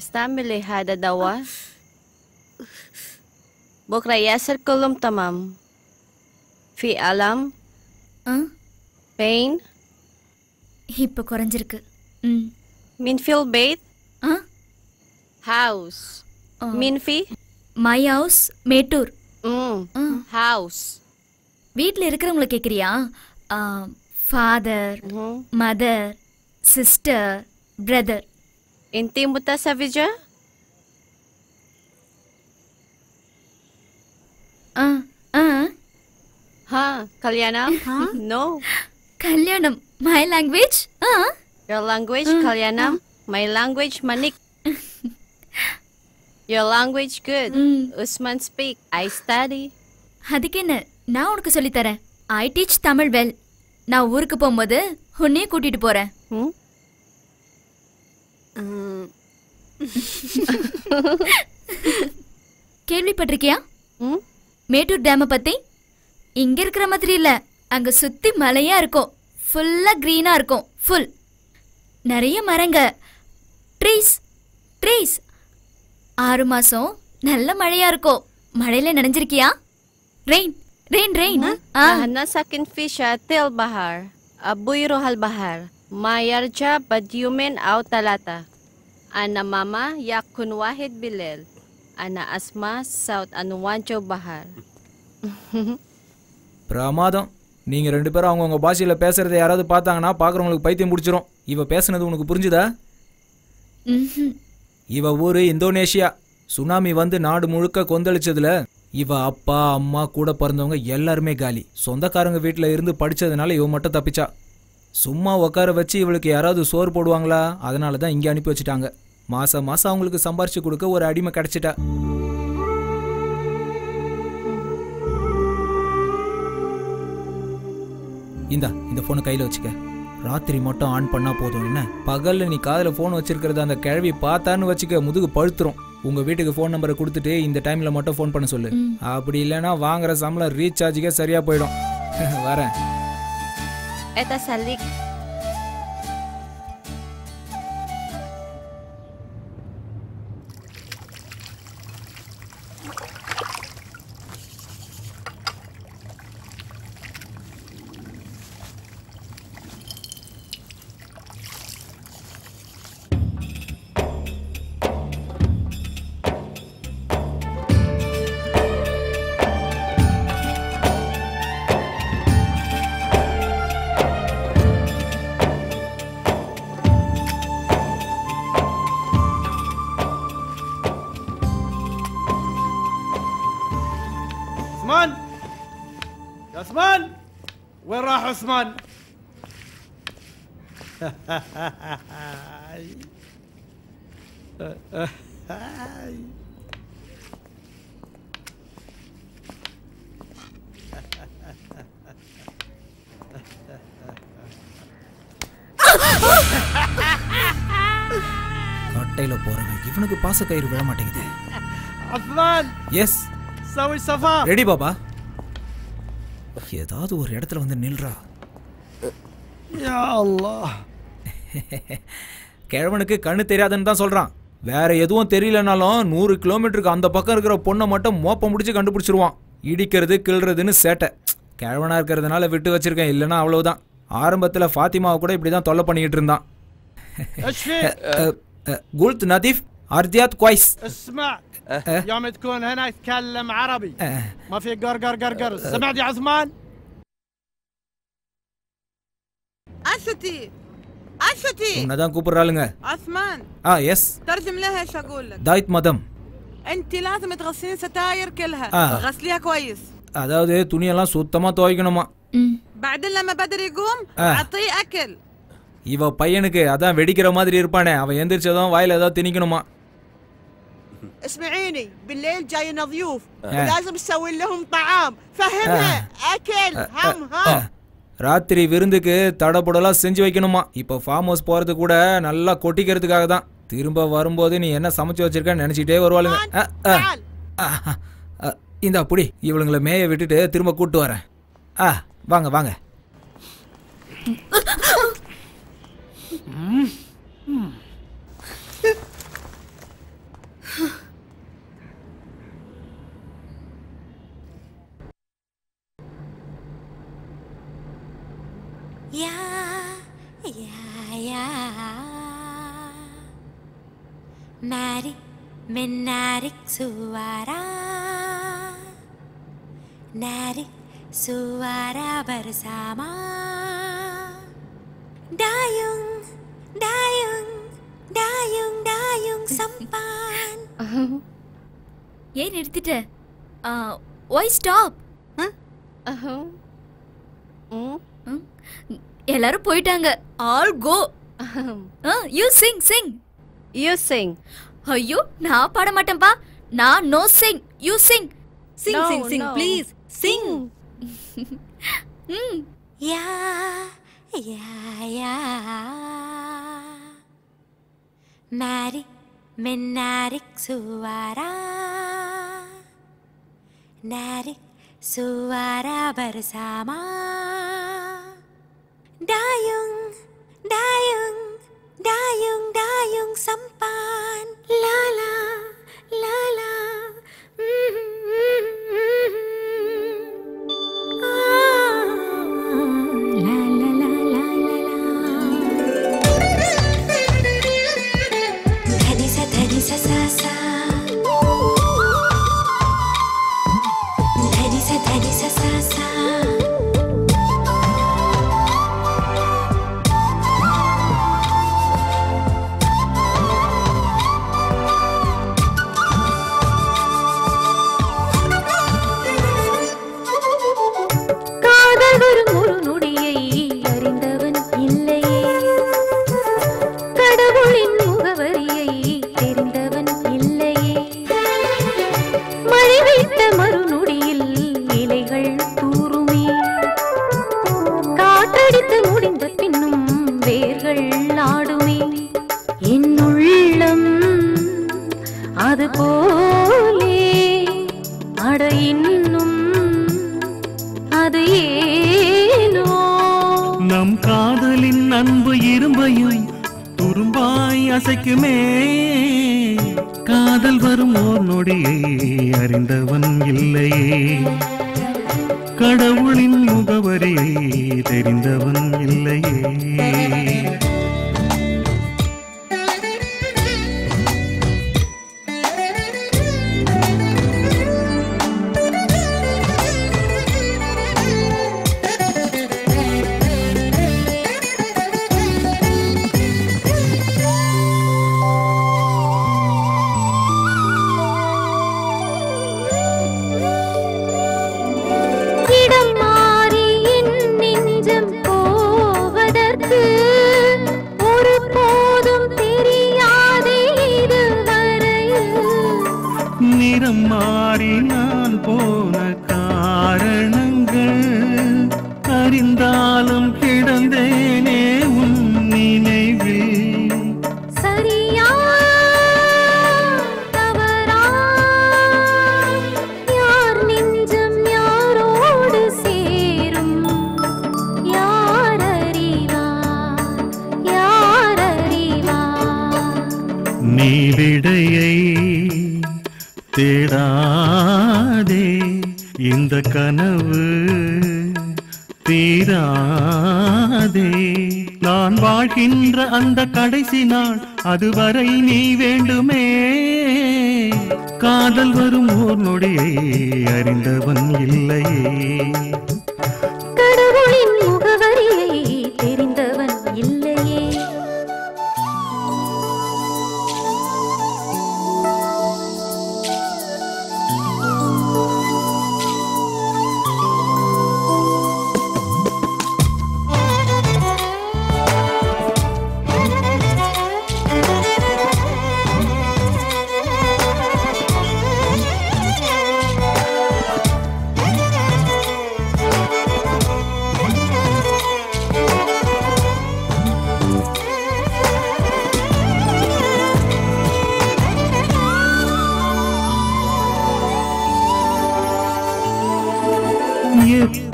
استعمل هذا الدواء بكرة يصير كلهم تمام. في ألم؟ pain؟ இப்போ குறஞ்சிருக்கு. من في البيت؟ house. من في؟ my house Mettur. house. வீட்ல இருக்குறவங்கள கேக்குறியா? father, mm-hmm. mother, sister, brother. Inti mutasavija? Uh, uh. Huh, Kalyanam? Huh? No. Kalyanam, my language? Uh. Your language, uh, Kalyanam. Uh. My language, Manik. Your language, good. Mm. Osman speak. I study. Hadikinna, na unakku solli tharen. I teach Tamil well. Na oorukku pogumbodhu unne kootittu poren. Hmm. கேள்வி பட்டிருக்கியா மேட்டூர் டேம் பத்தி இங்க இருக்கிற மாதிரி இல்ல அங்க சுத்தி மலையா இருக்கும் ஃபுல்லா கிரீனா இருக்கும் ஃபுல் நிறைய மரங்க ட்ரீஸ் ட்ரீஸ் ஆறு மாசம் நல்ல மழையா இருக்கும் மழையில நனைஞ்சிருக்கியா ரெயின் ரெயின் ரெயின் அஹனா சக்கின் ஃபிஷ் அத்தில் பஹார் அபுயிரோஹல் பஹார் ما يرجع بد يومين أو ثلاثة. أنا ماما يكون واحد بالليل. أنا أسمع صوت أنوانجو بحر. பிரமாதம். நீங்க ரெண்டு பேரும் அவங்கவங்க பாஷையில பேசுறதை யாராவது பார்த்தாங்கன்னா பார்க்குறவங்களுக்கு பைத்தியம் பிடிச்சிரும். இவ பேசுனது உனக்கு புரிஞ்சுதா? இவ ஊரு இந்தோனேஷியா. சுனாமி வந்து நாடு முழுக்க கொந்தளிச்சதுல இவ அப்பா அம்மா கூட பிறந்தவங்க எல்லாருமே காலி. சொந்தக்காரங்க வீட்டில் இருந்து படிச்சதுனால இவ மட்டும் தப்பிச்சா. சும்மா உட்கார வச்சு இவளுக்கு யாராவது சோறு போடுவாங்களா அதனால தான் இங்கே அனுப்பி வச்சுட்டாங்க மாசம் மாசம் அவங்களுக்கு சம்பாரிச்சு கொடுக்க ஒரு அடிமை கிடைச்சிட்டா இந்தா இந்த ஃபோனை கையில் வச்சுக்க ராத்திரி மட்டும் ஆன் பண்ணா போதும் என்ன பகலில் நீ காதில் ஃபோன் வச்சிருக்கிறத அந்த கிழவி பார்த்தான்னு வச்சுக்க முதுகு பழுத்துரும் உங்க வீட்டுக்கு ஃபோன் நம்பரை கொடுத்துட்டு இந்த டைமில் மட்டும் ஃபோன் பண்ண சொல்லு அப்படி இல்லைன்னா வாங்குற சம்பளம் ரீசார்ஜுக்கே சரியா போயிடும் வரேன் هذا سليك عثمان கட்டையில போறவன் இவனுக்கு பாச கயிறு விழ மாட்டேங்குது عثمان எஸ் سوي صفا ரெடி பாபா ஏதாவது ஒரு இடத்துல வந்து நில்றா யா அல்லாஹ் கேழ்வனுக்கு கண்ணு தெரியாதுன்னு தான் சொல்றான் வேற எதுவும் தெரியலனாலும் நூறு கிலோமீட்டருக்கு அந்த பக்கம் இருக்கிற பொண்ணை மட்டும் மோப்பம் முடிச்சு கண்டுபிடிச்சிருவான் இடிக்கிறது கிள்றதுன்னு சேட்டை கேழ்வனா இருக்கிறதுனால விட்டு வச்சிருக்கேன் இல்லைன்னா அவ்வளவுதான் ஆரம்பத்தில் ஃபாத்திமாவை கூட இப்படிதான் தொல்லை பண்ணிக்கிட்டு இருந்தான் قلت نظيف أرضيات كويس اسمع أه. يوم تكون هنا تكلم عربي أه. ما في قرقر قرقر سمعت يا عثمان أشوتي أشوتي ندان كوبر رالنغا عثمان اه يس ترجم لها ايش اقول لك دايت مدام انت لازم تغسلين ستاير كلها آه. غسليها كويس هذا توني لا சுத்தமா துவைக்கணுமா بعدين لما بدر يقوم اعطيه آه. اكل இவ பையனுக்கு அதான் வெடிக்கிற மாதிரி இருப்பானே அவன் எந்திரச்சதும் வாயில ஏதாவது திணிக்கணுமா اسمعيني بالليل جاينا ضيوف لازم تسوي لهم طعام فهمها اكل هم هم ராத்திரி விருந்துக்கு தடபுடலா செஞ்சு வைக்கணுமா இப்ப ஃபார்ம் ஹவுஸ் போறது கூட நல்லா கொட்டிக்கிறதுக்காக தான் திரும்ப வரும்போது நீ என்ன சமைச்சு வச்சிருக்கன்னு நினைச்சிட்டே வருவாளுங்க இந்த அப்படி இவளுங்களை மேய விட்டுட்டு திரும்ப கூட்டு வரேன் ஆ வாங்க வாங்க يا يا يا ماري من نارك سوارا نارك سوارا برساما Dayung, dayung, dayung, dayung sampan. Hey, nirthite. Uh, why stop? Huh? Uh-huh. Hmm? Hmm? Ellaru poitanga. All go. Uh-huh. Uh, you sing, sing. You sing. Ayyo, na paadamatam pa. Na no sing. You sing. Sing, no, sing, sing, no. Please. Sing. Hmm. Yeah. يا يا ماري من نارك سوارا نارك سوارا برساما دايون دايون دايون دايون سمبان لا لا لا لا அதுவரை நீ வேண்டுமே காதல் வரும் ஓர் நொடியை அறிந்தவன் இல்லையே கடவுளின் முகவரியை தெரிந்தவன் இல்லையே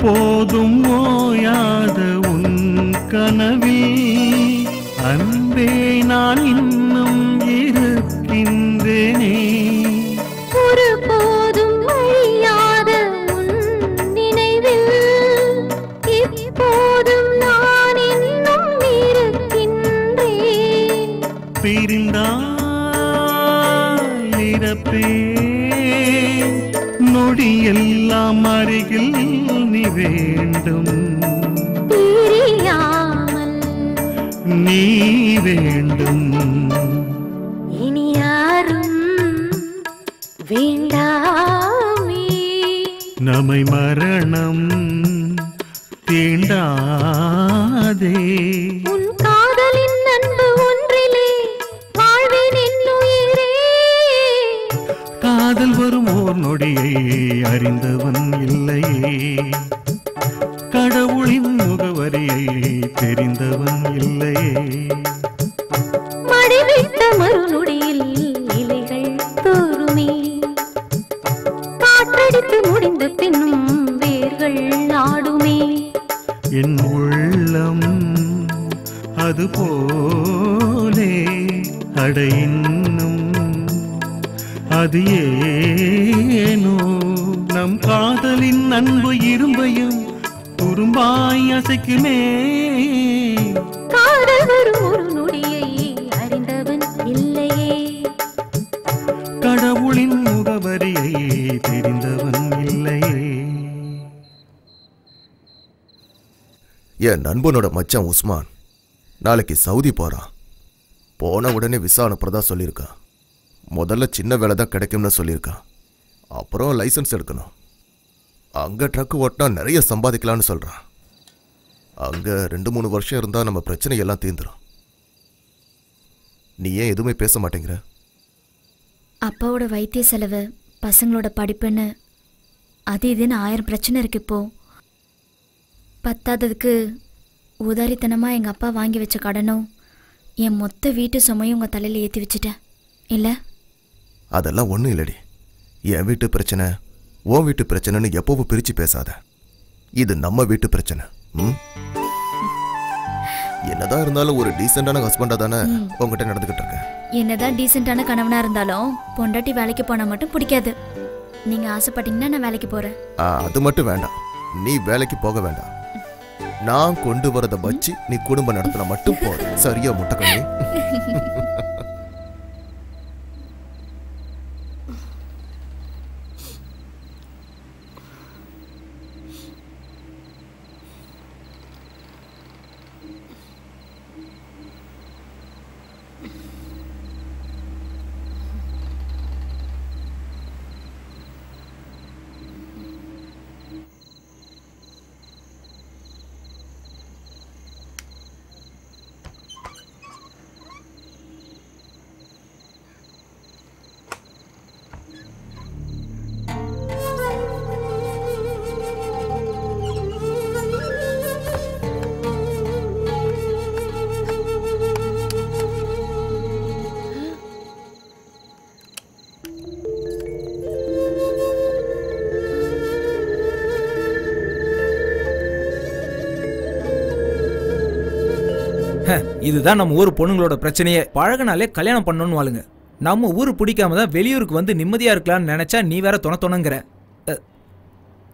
போதும் ஓயாத உன் கனவே அன்பே நான் இன்னும் இருக்கின்றேனே ஒரு போதும் அழியாத உன் நினைவில் இப்போதும் நான் இன்னும் இருக்கின்றேன் பிரிந்தால் இறப்பே நொடியெல்லாம் அருகில் வேண்டும் பிரியாமல் நீ வேண்டும். இனி யாரும் வேண்டாமே, நம்மை மரணம் தீண்டாதே. உன் காதலின் அன்பு ஒன்றிலே வாழ்வேன் என் உயிரே. காதல் வரும் ஓர் நொடியை அறிந்தவன் இல்லையே, கடவுளின் முகவரியை தெரிந்தவன் இல்லையே. மழை வைத்த மறுநொடியில் இலைகள் தோறுமே, காற்றடித்து முடிந்த பின்னும் வேர்கள் ஆடுமே. என் உள்ளம் அது போலே அடையினும் அது ஏனோ, நம் காதலின் அன்பு இரும்பையும் குறும்பாய் அசைக்குமே. காதல் வரும் ஒரு நொடியை அறிந்தவன் இல்லையே, கடவுளின் முகவரியை தெரிந்தவன் இல்லையே. என் நண்பனோட மச்சான் உஸ்மான் நாளைக்கு சவுதி போறான். போன உடனே விசா அனுப்புறதா சொல்லியிருக்கான். முதல்ல சின்ன வேலை தான் கிடைக்கும்னு சொல்லியிருக்கான். அப்புறம் லைசன்ஸ் எடுக்கணும். அங்கே ட்ரக்கு ஓட்டினா நிறைய சம்பாதிக்கலான்னு சொல்கிறான். அங்கே ரெண்டு மூணு வருஷம் இருந்தால் நம்ம பிரச்சனையெல்லாம் தீர்ந்துடும். நீ ஏன் எதுவுமே பேச மாட்டேங்கிற? அப்பாவோட வைத்திய செலவு, பசங்களோட படிப்புன்னு அது இதுன்னு ஆயிரம் பிரச்சனை இருக்கு. இப்போது பத்தாததுக்கு உதாரித்தனமாக எங்கள் அப்பா வாங்கி வச்ச கடனும் என் மொத்த வீட்டு சுமையும் உங்கள் தலையில் ஏற்றி வச்சுட்டேன் இல்லை? அதெல்லாம் ஒன்றும் இல்லடி. என் வீட்டு பிரச்சனை உன் வீட்டு பிரச்சனைன்னு எப்பவும் பிரிச்சு பேசாத. இது நம்ம வீட்டு பிரச்சனை. என்னதான் இருந்தாலும் ஒரு டீசென்டான ஹஸ்பண்டா தானே உங்ககிட்ட நடந்துகிட்டு இருக்கேன். என்னதான் டீசென்டான கணவனா இருந்தாலும் பொண்டாட்டி வேலைக்கு போனா மட்டும் பிடிக்காது. நீங்க ஆசைப்பட்டீங்கன்னா நான் வேலைக்கு போறேன். அது மட்டும் வேண்டாம். நீ வேலைக்கு போக வேண்டாம். நான் கொண்டு வரத வச்சு நீ குடும்ப நடத்தின மட்டும் போ. சரியா முட்டைக்கண்ணி? இதுதான் நம்ம ஊர் பொண்ணுங்களோட பிரச்சனையே. பழகினாலே கல்யாணம் பண்ணணும்னு வாழுங்க. நம்ம ஊர் பிடிக்காம தான் வெளியூருக்கு வந்து நிம்மதியாக இருக்கலாம்னு நினச்சா நீ வேற தொண தொணங்குற.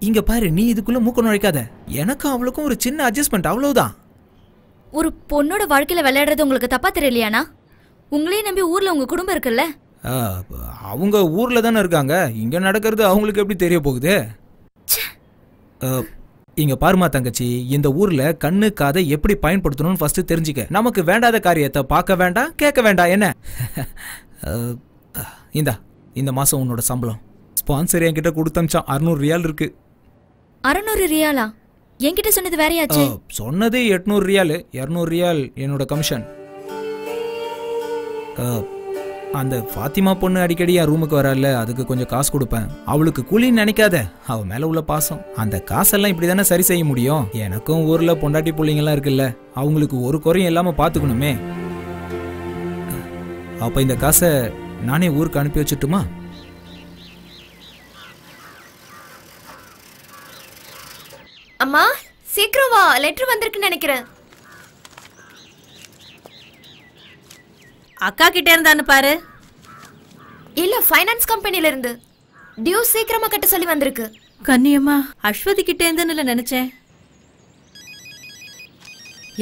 இங்கே பாரு, நீ இதுக்குள்ளே மூக்க நுழைக்காத. எனக்கும் அவளுக்கும் ஒரு சின்ன அட்ஜஸ்ட்மெண்ட், அவ்வளவுதான். ஒரு பொண்ணோட வாழ்க்கையில் விளையாடுறது உங்களுக்கு தப்பா தெரியலையானா? உங்களே நம்பி ஊரில் உங்கள் குடும்பம் இருக்குல்ல? அவங்க ஊரில் தானே இருக்காங்க. இங்கே நடக்கிறது அவங்களுக்கு எப்படி தெரிய போகுது? இங்க பாருமா தங்கச்சி, இந்த ஊர்ல கண்ணு காதை எப்படி பயன்படுத்தணும்னு ஃபர்ஸ்ட் தெரிஞ்சுக்க. நமக்கு வேண்டாத காரியத்தை பார்க்க வேண்டாம், கேட்க வேண்டாம். என்ன இந்தா, இந்த மாசம் உன்னோட சம்பளம் ஸ்பான்சர் என்கிட்ட கொடுத்தம்ச்சான். அறுநூறு ரியால் இருக்கு. அறுநூறு ரியாலா? என்கிட்ட சொன்னது வேறையாச்சு. சொன்னது எட்நூறு ரியால். இரநூறு ரியால் என்னோட கமிஷன். அந்த ஃபாத்திமா பொண்ணு அடிக்கடி என் ரூமுக்கு வரால, அதுக்கு கொஞ்சம் காசு கொடுப்பேன். அவளுக்கு கூலின்னு நினைக்காத, அவள் மேலே உள்ள பாசம். அந்த காசெல்லாம் இப்படி தானே சரி செய்ய முடியும்? எனக்கும் ஊரில் பொண்டாட்டி பிள்ளைங்கள்லாம் இருக்குல்ல, அவங்களுக்கு ஒரு குறையும் இல்லாமல் பார்த்துக்கணுமே. அப்போ இந்த காசை நானே ஊருக்கு அனுப்பி வச்சுட்டுமா? அம்மா சீக்கிரம் வா, லெட்டர் வந்திருக்குன்னு நினைக்கிறேன். அக்கா கிட்டே இருந்தான்னு பாரு. இல்லை, ஃபைனான்ஸ் கம்பெனில இருந்து டியூ சீக்கிரமா கட்ட சொல்லி வந்திருக்கு. கண்ணியம்மா அஸ்வதி கிட்டே இருந்துன்னு நினைச்சேன்.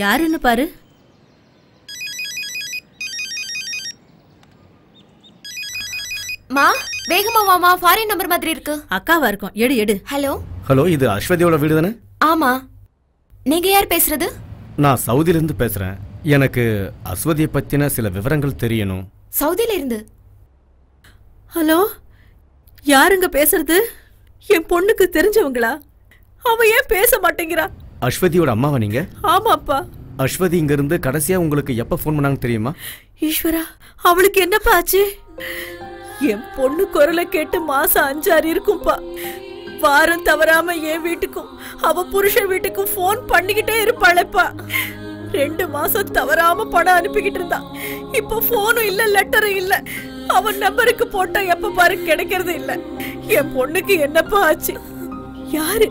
யாருன்னு பாரு. மா வேகமா வாமா, ஃபாரின் நம்பர் மாதிரி இருக்கு. அக்காவா இருக்கும், எடு எடு. ஹலோ ஹலோ, இது அஸ்வதியோட வீடு தானே? ஆமா. நீங்க யார் பேசுறது? நான் சவுதியில இருந்து பேசுறேன். எனக்கு அஸ்வதியை பத்தின சில விவரங்கள் தெரியணும். சவுதியில இருந்து. ஹலோ, யாருங்க பேசுறது? என் பொண்ணுக்கு தெரிஞ்சவங்களா? அவ ஏன் பேச மாட்டேங்கிறா? அஸ்வதியோட அம்மாவா நீங்க? ஆமாப்பா. அஸ்வதி இங்க இருந்து கடைசியா உங்களுக்கு எப்ப ஃபோன் பண்ணாங்க தெரியுமா? ஈஸ்வரா, அவளுக்கு என்னப்பா ஆச்சு? என் பொண்ணு குரலை கேட்டு மாசம் அஞ்சாறு இருக்கும்பா. வாரம் தவறாம என் வீட்டுக்கும் அவ புருஷன் வீட்டுக்கும் போன் பண்ணிக்கிட்டே இருப்பாளப்பா. ரெண்டு மாசம் தவறாம பணம் அனுப்பிக்கிட்டு இருந்தா. இப்ப போனும் இல்ல, லெட்டரும் இல்ல. அவன் நம்பருக்கு போட்டா எப்ப பாரு கிடைக்கிறது இல்ல. என் பொண்ணுக்கு என்னப்பா ஆச்சு? யாரு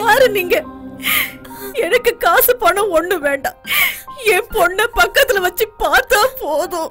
யாரு நீங்க? எனக்கு காசு பணம் ஒண்ணு வேண்டாம். என் பொண்ண பக்கத்துல வச்சு பார்த்தா போதும்.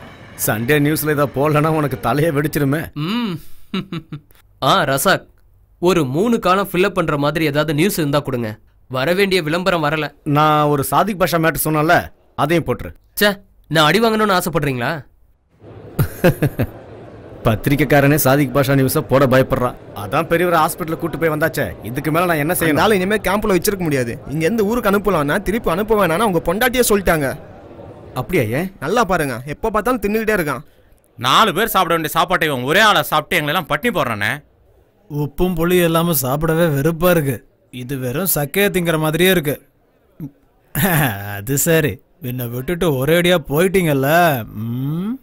சண்டே நியூஸ்ல இதை போடலன்னா உனக்கு தலையை வெடிச்சிருமே. ம். ஆ ரசாக், ஒரு மூணு காலம் ஃபில்அப் பண்ற மாதிரி ஏதாவது நியூஸ் இருந்தா கொடுங்க. வரவேண்டிய விளம்பரம் வரல. நான் ஒரு சாதிக் பாஷா மேட்டர் சொன்னல, அதையும் போட்டுரு. சே, நான் அடி வாங்கணும்னு ஆசைப்படுறீங்களா? பத்திரிக்கைக்காரனே சாதிக் பாஷா நியூஸை போட பயப்படுறான். அதான் பெரியவரை ஹாஸ்பிட்டலுக்கு கூட்டு போய் வந்தாச்சே. இதுக்கு மேல நான் என்ன செய்யணும்? இனிமேல் கேம்ப்ல வச்சிருக்க முடியாது. இங்க இருந்து ஊருக்கு அனுப்பலாம்னா திருப்பி அனுப்ப வேணாம்னா உங்க பொண்டாட்டியே சொல்லிட்டாங்க. அப்படியா? ஏன்? நல்லா பாருங்க, எப்போ பார்த்தாலும் தின்னுக்கிட்டே இருக்கான். நாலு பேர் சாப்பிட வேண்டிய சாப்பாட்டை இவன் ஒரே ஆளை சாப்பிட்டு எங்களெல்லாம் பட்டினி போடுறானே. உப்பும் புளியும் இல்லாமல் சாப்பிடவே வெறுப்பா இருக்கு. இது வெறும் சக்கையை திங்கிற மாதிரியே இருக்கு. அது சரி, என்னை விட்டுட்டு ஒரேடியாக போயிட்டீங்கல்ல. ம்,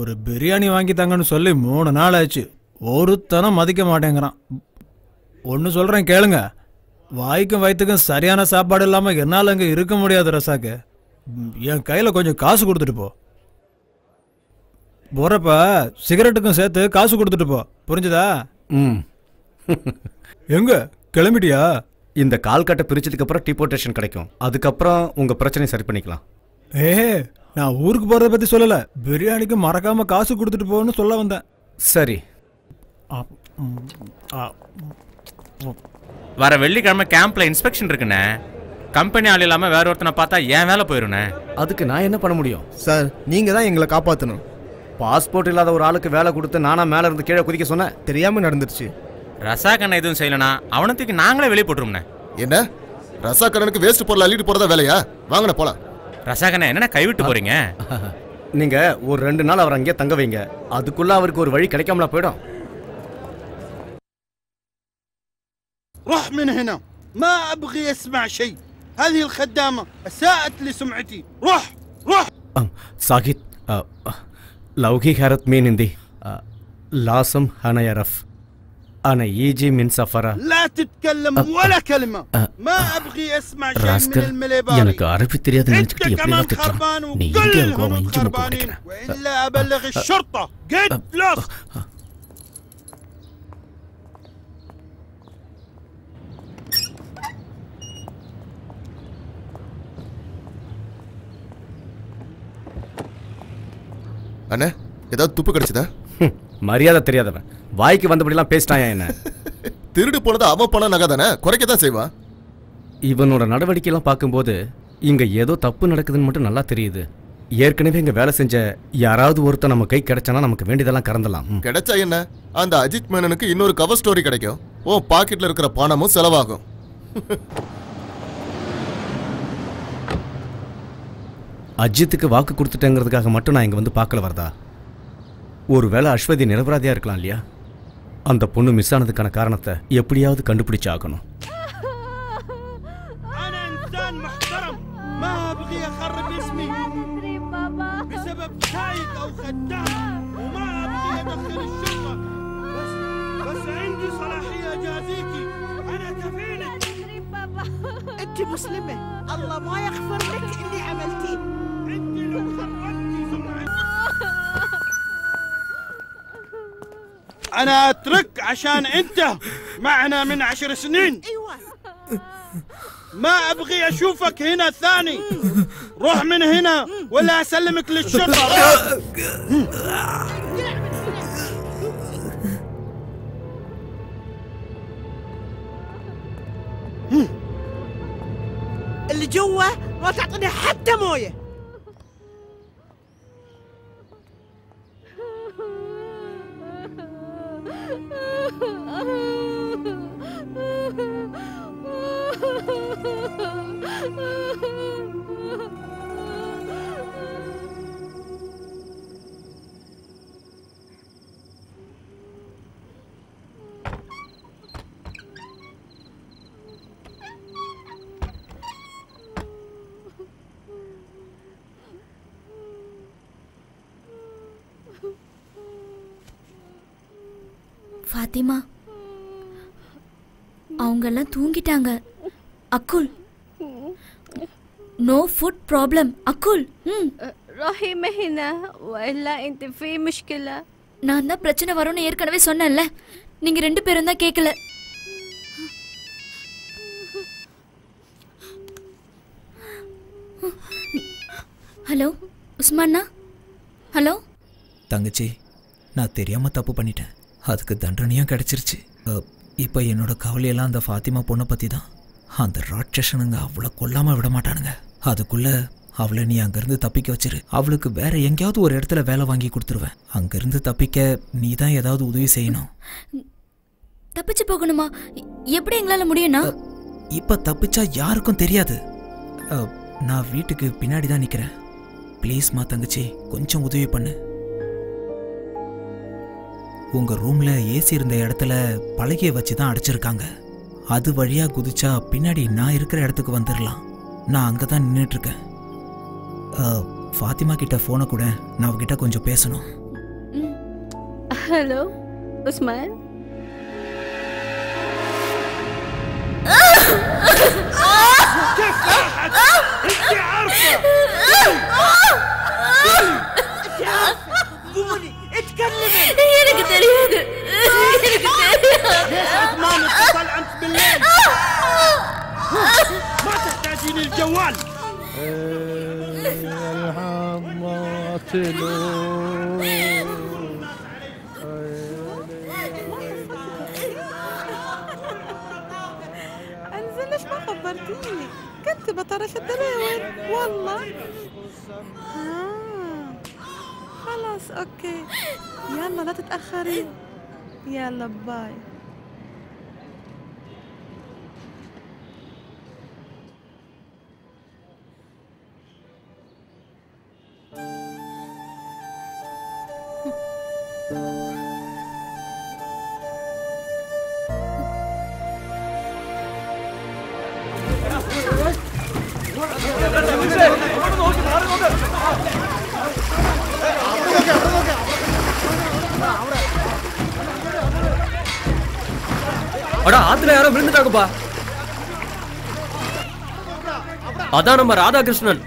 ஒரு பிரியாணி வாங்கி தாங்கன்னு சொல்லி மூணு நாள் ஆச்சு. ஒருத்தனை மதிக்க மாட்டேங்கிறான். ஒன்று சொல்கிறேன் கேளுங்க, வாய்க்கும் வயிற்றுக்கும் சரியான சாப்பாடு இல்லாமல் என்னால் அங்கே இருக்க முடியாது ரசாக்கு. என் கையில் கொஞ்சம் காசு கொடுத்துட்டு போ. போறப்ப சிகரெட்டுக்கும் சேர்த்து காசு கொடுத்துட்டு போ, புரிஞ்சுதா? ம். எங்க கிளம்பிட்டியா? இந்த கால்கட்டை பிரிச்சதுக்கு அப்புறம் டிபோர்டேஷன் கிடைக்கும். அதுக்கப்புறம் உங்க பிரச்சனையை சரி பண்ணிக்கலாம். ஏ, நான் ஊருக்கு போறதை பத்தி சொல்லல, பிரியாணிக்கு மறக்காம காசு கொடுத்துட்டு போன்னு சொல்ல வந்தேன். சரி. வர வெள்ளிக்கிழமை கேம்ப்ல இன்ஸ்பெக்ஷன் இருக்குண்ணே. கம்பெனி ஆள் இல்லாம வேற ஒருத்தனை பார்த்தா ஏன் வேலை போயிருனே. அதுக்கு நான் என்ன பண்ண முடியும் சார்? நீங்க தான் எங்களை காப்பாற்றணும். பாஸ்போர்ட் இல்லாத ஒரு ஆளுக்கு வேலை கொடுத்து நானா மேல இருந்து கீழே குதிக்க சொன்னேன். தெரியாம நடந்துருச்சு. ரசாக்கண்ணை எதுவும் செய்யலனா அவனத்துக்கு நாங்களே வெளியே போட்டுருவோம்ண்ணே. என்ன ரசாக்கண்ணனுக்கு வேஸ்ட் பொருள் அள்ளிட்டு போறதா வேலையா? வாங்கண்ணே போலாம். ரசாக்கண்ணா என்னன்னா கைவிட்டு போறீங்க? நீங்க ஒரு ரெண்டு நாள் அவர் அங்கேயே தங்க வைங்க. அதுக்குள்ள அவருக்கு ஒரு வழி கிடைக்காமல போயிடும். هذه الخدامة أساءت لسمعتي. روح روح. ساكت. لوكي خارت مين هندي لاسم أنا يعرف أنا يجي من سفرة. لا تتكلم ولا كلمة. ما أبغي أسمع شيء من المليباري. أنت كمان خربان وكلهم خربانين. وإلا أبلغ الشرطة. Get lost. அண்ணா, ஏதாவது துப்பு கிடைச்சதா? மரியாதை தெரியாதவன் வாய்க்கு வந்தபடிலாம் பேசிட்டாயா என்ன? திருடு போனது அவன் பணம், நகை தானே, குறைக்க தான் செய்வான். இவனோட நடவடிக்கைலாம் பார்க்கும்போது இங்கே ஏதோ தப்பு நடக்குதுன்னு மட்டும் நல்லா தெரியுது. ஏற்கனவே இங்கே வேலை செஞ்ச யாராவது ஒருத்தர் நம்ம கை கிடைச்சானா நமக்கு வேண்டியதெல்லாம் கறந்தலாம். கிடைச்சா என்ன, அந்த அஜித் மேனனுக்கு இன்னொரு கவர் ஸ்டோரி கிடைக்கும். ஓ, பாக்கெட்டில் இருக்கிற பணமும் செலவாகும். அஜித்துக்கு வாக்கு கொடுத்துட்டேங்கிறதுக்காக மட்டும் நான் இங்கே வந்து பார்க்கல வரதா. ஒரு வேளை அஸ்வதி நிரபராதியாக இருக்கலாம் இல்லையா? அந்த பொண்ணு மிஸ் ஆனதுக்கான காரணத்தை எப்படியாவது கண்டுபிடிச்சு ஆகணும். الله ما يغفر لك اللي عملتيه. أنا أترك عشان أنت معنا من عشر سنين. أيوة. ما أبغي أشوفك هنا ثاني. روح من هنا ولا أسلمك للشرطة. اللي جوا ما تعطيني حتى موية. فاطمة، அவங்கெல்லாம் தூங்கிட்டாங்க. أكل. No food problem. أكل. روحي من هنا وإلا أنت في مشكلة. நான் தான் பிரச்சனை வரும்னு ஏற்கனவே சொன்னேன்ல. நீங்க ரெண்டு பேரும் தான் கேட்கல. ஹலோ உஸ்மானா. ஹலோ தங்கச்சி, நான் தெரியாம தப்பு பண்ணிட்டேன். அதுக்கு தண்டனையும் கிடைச்சிருச்சு. இப்போ என்னோட கவலையெல்லாம் அந்த ஃபாத்திமா பொண்ணை பற்றி தான். அந்த ராட்சசனுங்க அவளை கொல்லாமல் விட மாட்டானுங்க. அதுக்குள்ளே அவளை நீ அங்கேருந்து தப்பிக்க வச்சிரு. அவளுக்கு வேற எங்கேயாவது ஒரு இடத்துல வேலை வாங்கி கொடுத்துருவேன். அங்கேருந்து தப்பிக்க நீ தான் ஏதாவது உதவி செய்யணும். தப்பிச்சு போகணுமா? எப்படி எங்களால் முடியும்னா? இப்போ தப்பிச்சா யாருக்கும் தெரியாது. நான் வீட்டுக்கு பின்னாடி தான் நிற்கிறேன். ப்ளீஸ்மா தங்கச்சி, கொஞ்சம் உதவி பண்ணு. உங்க ரூம்ல ஏசி இருந்த இடத்துல பலகையை வச்சு தான் அடைச்சிருக்காங்க. அது வழியா குதிச்சா பின்னாடி நான் இருக்கிற இடத்துக்கு வந்துடலாம். நான் அங்கே தான் நின்றுட்டு இருக்கேன். ஃபாத்திமா கிட்ட ஃபோனை கூட, நான் அவகிட்ட கொஞ்சம் பேசணும். Hello Usman. اتكلمي. يا لك الدليل يا لك الدليل. ليش عثمان اتصل امس بالليل؟ ما تحتاجين الجوال. انزل ليش ما خبرتيني؟ كنت بطرش الدلاوين والله. خلاص اوكي، يلا لا تتأخري. يلا باي. அதான் நம்ம ராதாகிருஷ்ணன்.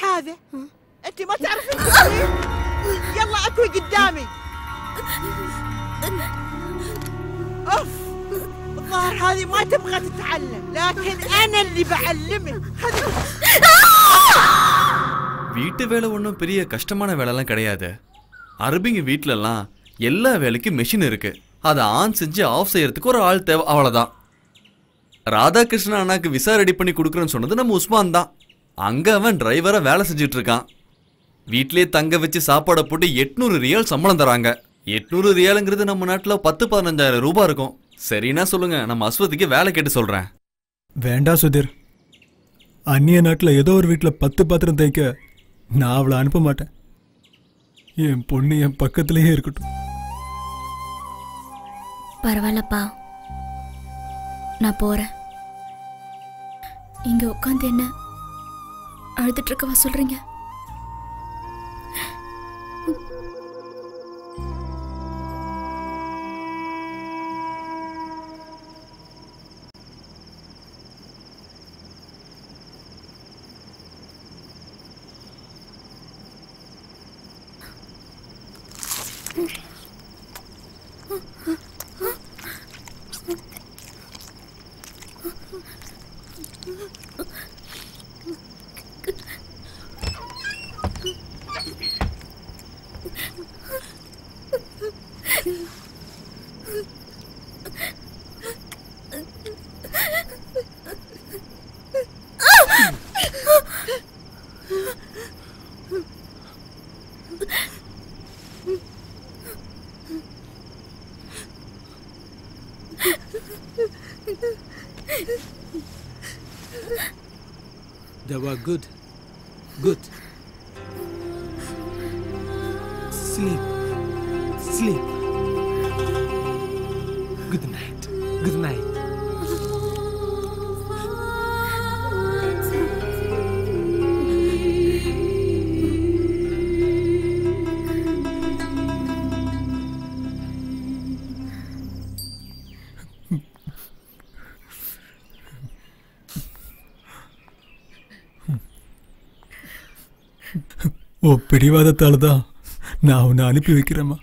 ايش هذا؟ انت ما تعرفين يلا اكوي قدامي. اوف الظاهر هذه ما تبغى تتعلم لكن انا اللي بعلمك. வீட்டு வேலை ஒண்ணும் பெரிய கஷ்டமான வேலைலாம் கிடையாது. அரபிங்க வீட்லலாம் எல்லா வேலைக்கும் மெஷின் இருக்கு. அதை ஆன் செஞ்சு ஆஃப் செய்யறதுக்கு ஒரு ஆள் தேவை அவ்வளவுதான். ராதாகிருஷ்ணன் அண்ணாக்கு விசா ரெடி பண்ணி கொடுக்குறேன்னு சொன்னது நம்ம உஸ்மான் தான். அங்க அவன் டிரைவரா வேலை செஞ்சுட்டு இருக்கான். வீட்லயே தங்க வச்சு சாப்பாடை போட்டு எட்நூறு ரியால் சம்பளம் தராங்க. எட்நூறு ரியாலுங்கிறது நம்ம நாட்டுல பத்து பதினஞ்சாயிரம் ரூபாய் இருக்கும். சரின்னா சொல்லுங்க, நம்ம அஸ்வதிக்கு வேலை கேட்டு சொல்றேன். வேண்டாம் சுதீர், அந்நிய நாட்டுல ஏதோ ஒரு வீட்டுல பத்து பாத்திரம் தைக்க நான் அவளை அனுப்ப மாட்டேன். என் பொண்ணு என் பக்கத்திலேயே இருக்கட்டும். பரவாயில்லப்பா, நான் போறேன். இங்க உட்காந்து என்ன அழுதுட்டு இருக்கவா சொல்றீங்க? They were good, good. Sleep, sleep. Good night, good night. ஓ பிடிவாதத்தால் தான் நான் உன்னை அனுப்பி வைக்கிறேம்மா.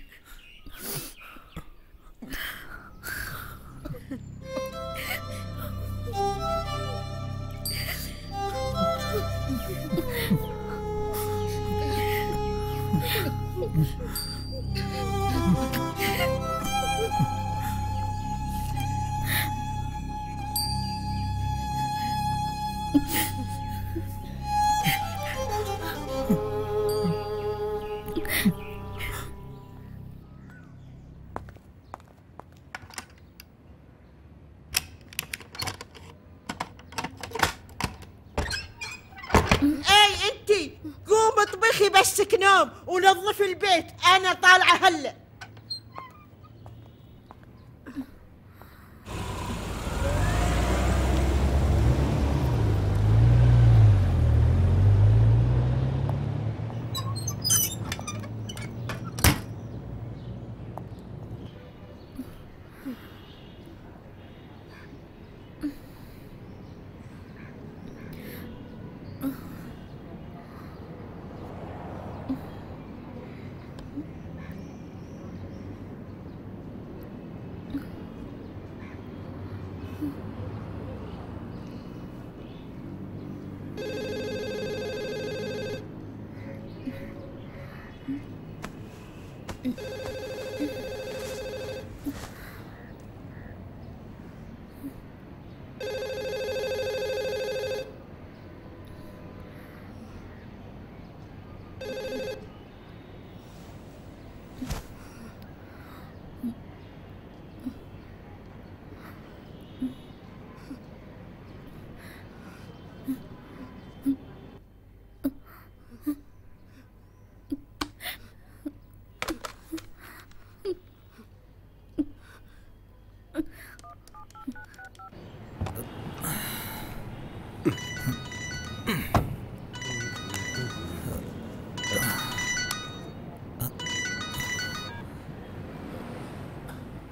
ونظف البيت، أنا طالعة هلا.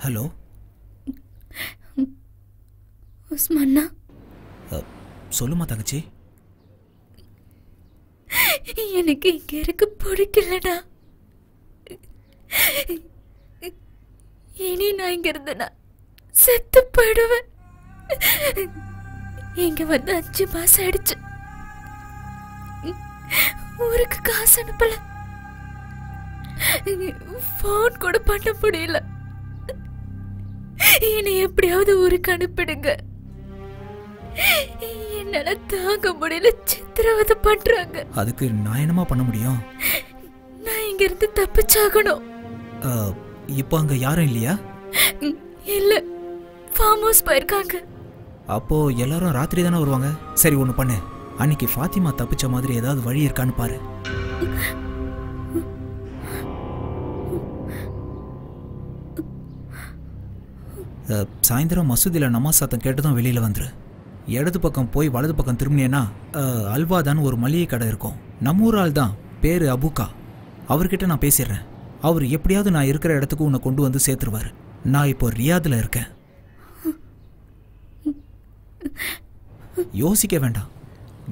ஹலோ உஸ்மான், சொல்லுமா தங்கச்சி. எனக்கு இங்க இருக்க பிடிக்கலடா. இனி நான் இங்க இருந்தேனா செத்து போயிடுவேன். இங்க வந்து அஞ்சு மாசம் ஆயிடுச்சு. ஊருக்கு காசு அனுப்பல, போன் கூட பண்ண முடியல. என்னை எப்படியாவது ஊருக்கு அனுப்பிடுங்க, என்னால தாங்க முடியல. சித்திரவதை பண்றாங்க. அதுக்கு நான் என்னமா பண்ண முடியும்? நான் இங்க இருந்து தப்பிச்சாகணும். இப்போ அங்க யாரும் இல்லையா? இல்ல, ஃபார்ம் ஹவுஸ் போயிருக்காங்க. அப்போ எல்லாரும் ராத்திரி தானே வருவாங்க. சரி ஒண்ணு பண்ணு, அன்னைக்கு ஃபாத்திமா தப்பிச்ச மாதிரி ஏதாவது வழி இருக்கான்னு பாரு. சாயந்தரம் மசூதியில் நமாஸ் சத்தம் கேட்டுதான் வெளியில் வந்துரு. இடது பக்கம் போய் வலது பக்கம் திரும்பினேன்னா அல்வாதான்னு ஒரு மளிகை கடை இருக்கும். நம்ம ஊர் ஆள் தான், பேரு அபுக்கா. அவர்கிட்ட நான் பேசிடுறேன். அவர் எப்படியாவது நான் இருக்கிற இடத்துக்கு உன்னை கொண்டு வந்து சேர்த்துருவார். நான் இப்போ ரியாதில் இருக்கேன். யோசிக்க வேண்டாம்,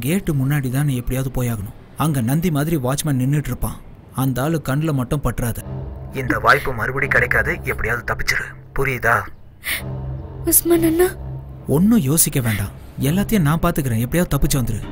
கேட்டு முன்னாடி தான் நீ எப்படியாவது போயாகணும். அங்கே நந்தி மாதிரி வாட்ச்மேன் நின்றுட்டு இருப்பான். அந்த ஆளு கண்ணில் மட்டும் பற்றாது. இந்த வாய்ப்பு மறுபடி கிடைக்காது, எப்படியாவது தப்பிச்சிரு. புரியுதா உஸ்மான் அண்ணா? ஒன்றும் யோசிக்க வேண்டாம், எல்லாத்தையும் நான் பார்த்துக்கிறேன். எப்படியாவது தப்பிச்சு வந்துரு.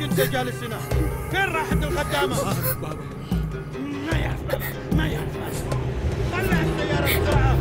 ليش انت جالس هنا؟ فين راحت الخدامه؟ ما يعرف ما يعرف طلع السياره بسرعه.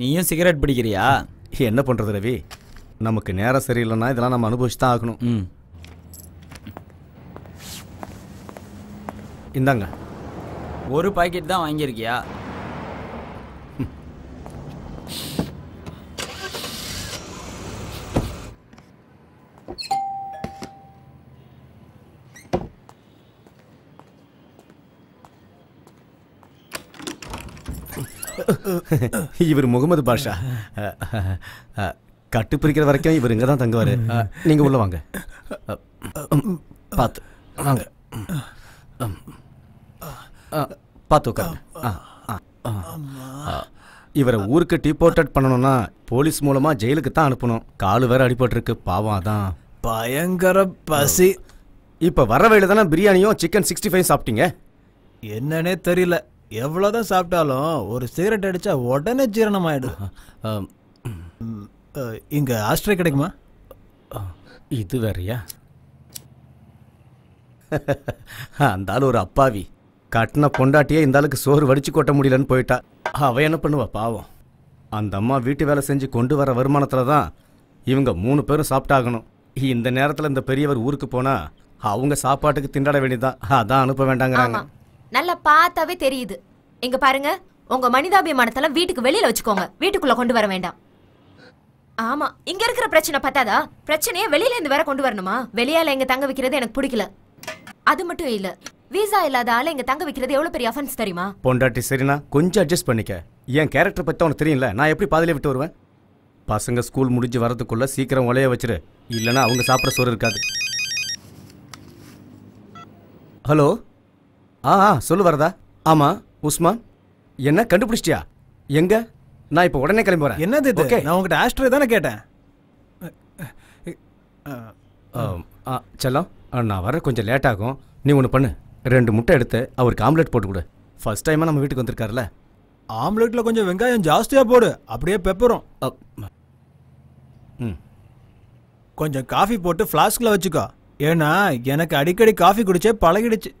நீயும் சிகரெட் பிடிக்கிறியா? என்ன பண்றது ரவி, நமக்கு நேரம் சரியில்லைன்னா இதெல்லாம் நம்ம அனுபவிச்சு தான் ஆகணும். ம், இந்தாங்க. ஒரு பாக்கெட் தான் வாங்கியிருக்கியா? இவர் முகமது பாஷா கட்டு பிரிக்கிற வரைக்கும் இவர் இங்க தான் தங்குவாரு. நீங்க உள்ள வாங்க, பார்த்து வாங்க. பார்த்து உட்காருங்க. இவரை ஊருக்கு டிபோர்ட் பண்ணணும்னா போலீஸ் மூலமா ஜெயிலுக்கு தான் அனுப்பணும். காலு வேற அடிபட்டிருக்கு, பாவம். அதான் பயங்கர பசி. இப்போ வர வேலை தானே. பிரியாணியும் சிக்கன் சிக்ஸ்டி ஃபைவ் சாப்பிட்டீங்க. என்னன்னே தெரியல, எவ்வளோதான் சாப்பிட்டாலும் ஒரு சிகரெட் அடித்தா உடனே ஜீரணம் ஆகிடும். இங்கே ஆஸ்ட்ரே கிடைக்குமா? இது வேறையா? அந்தாலும் ஒரு அப்பாவி. கட்டின பொண்டாட்டியே இந்தாளுக்கு சோறு வடித்து கொட்ட முடியலன்னு போயிட்டா. அவன் என்ன பண்ணுவா பாவம்? அந்த அம்மா வீட்டு வேலை செஞ்சு கொண்டு வர வருமானத்தில் தான் இவங்க மூணு பேரும் சாப்பிட்டாகணும். இந்த நேரத்தில் இந்த பெரியவர் ஊருக்கு போனால் அவங்க சாப்பாட்டுக்கு திண்டாட வேண்டியதான். அதான் அனுப்ப வேண்டாங்கிறாங்க. நல்லா பார்த்தாவே தெரியுது. இங்க பாருங்க, உங்க மனிதாபிமானத்தெல்லாம் வீட்டுக்கு வெளியில வச்சுக்கோங்க, வீட்டுக்குள்ள கொண்டு வர வேண்டாம். ஆமா, இங்க இருக்கிற பிரச்சனை பத்தாதா, பிரச்சனையே வெளியில இருந்து வேற கொண்டு வரணுமா? வெளியால எங்க தங்க வைக்கிறது எனக்கு பிடிக்கல. அது மட்டும் இல்ல, வீசா இல்லாத ஆள எங்க தங்க வைக்கிறது எவ்வளவு பெரிய அஃபென்ஸ் தெரியுமா? பொண்டாட்டி சரினா கொஞ்சம் அட்ஜஸ்ட் பண்ணிக்க. என் கேரக்டர் பத்தி உனக்கு தெரியல, நான் எப்படி பாதிலே விட்டு வருவேன்? பசங்க ஸ்கூல் முடிஞ்சு வரதுக்குள்ள சீக்கிரம் உலைய வச்சிரு, இல்லைன்னா அவங்க சாப்பிட சோறு இருக்காது. ஹலோ. ஆ ஆ சொல்லு வரதா. ஆமாம் உஸ்மான், என்ன கண்டுபிடிச்சிட்டியா? எங்கே? நான் இப்போ உடனே கிளம்பி வரேன். என்னது இது? நான் உங்கள்கிட்ட ஆஸ்ட்ரே தானே கேட்டேன். செல்லம், நான் வர கொஞ்சம் லேட் ஆகும். நீ ஒன்று பண்ணு, ரெண்டு முட்டை எடுத்து அவருக்கு ஆம்லெட் போட்டு கொடு. ஃபர்ஸ்ட் டைமாக நம்ம வீட்டுக்கு வந்திருக்காருல்ல, ஆம்லெட்டில் கொஞ்சம் வெங்காயம் ஜாஸ்தியாக போடு, அப்படியே பெப்பரும். ம், கொஞ்சம் காஃபி போட்டு ஃப்ளாஸ்கில் வச்சுக்கோ, ஏன்னா எனக்கு அடிக்கடி காஃபி குடிச்சே பழகிடுச்சு.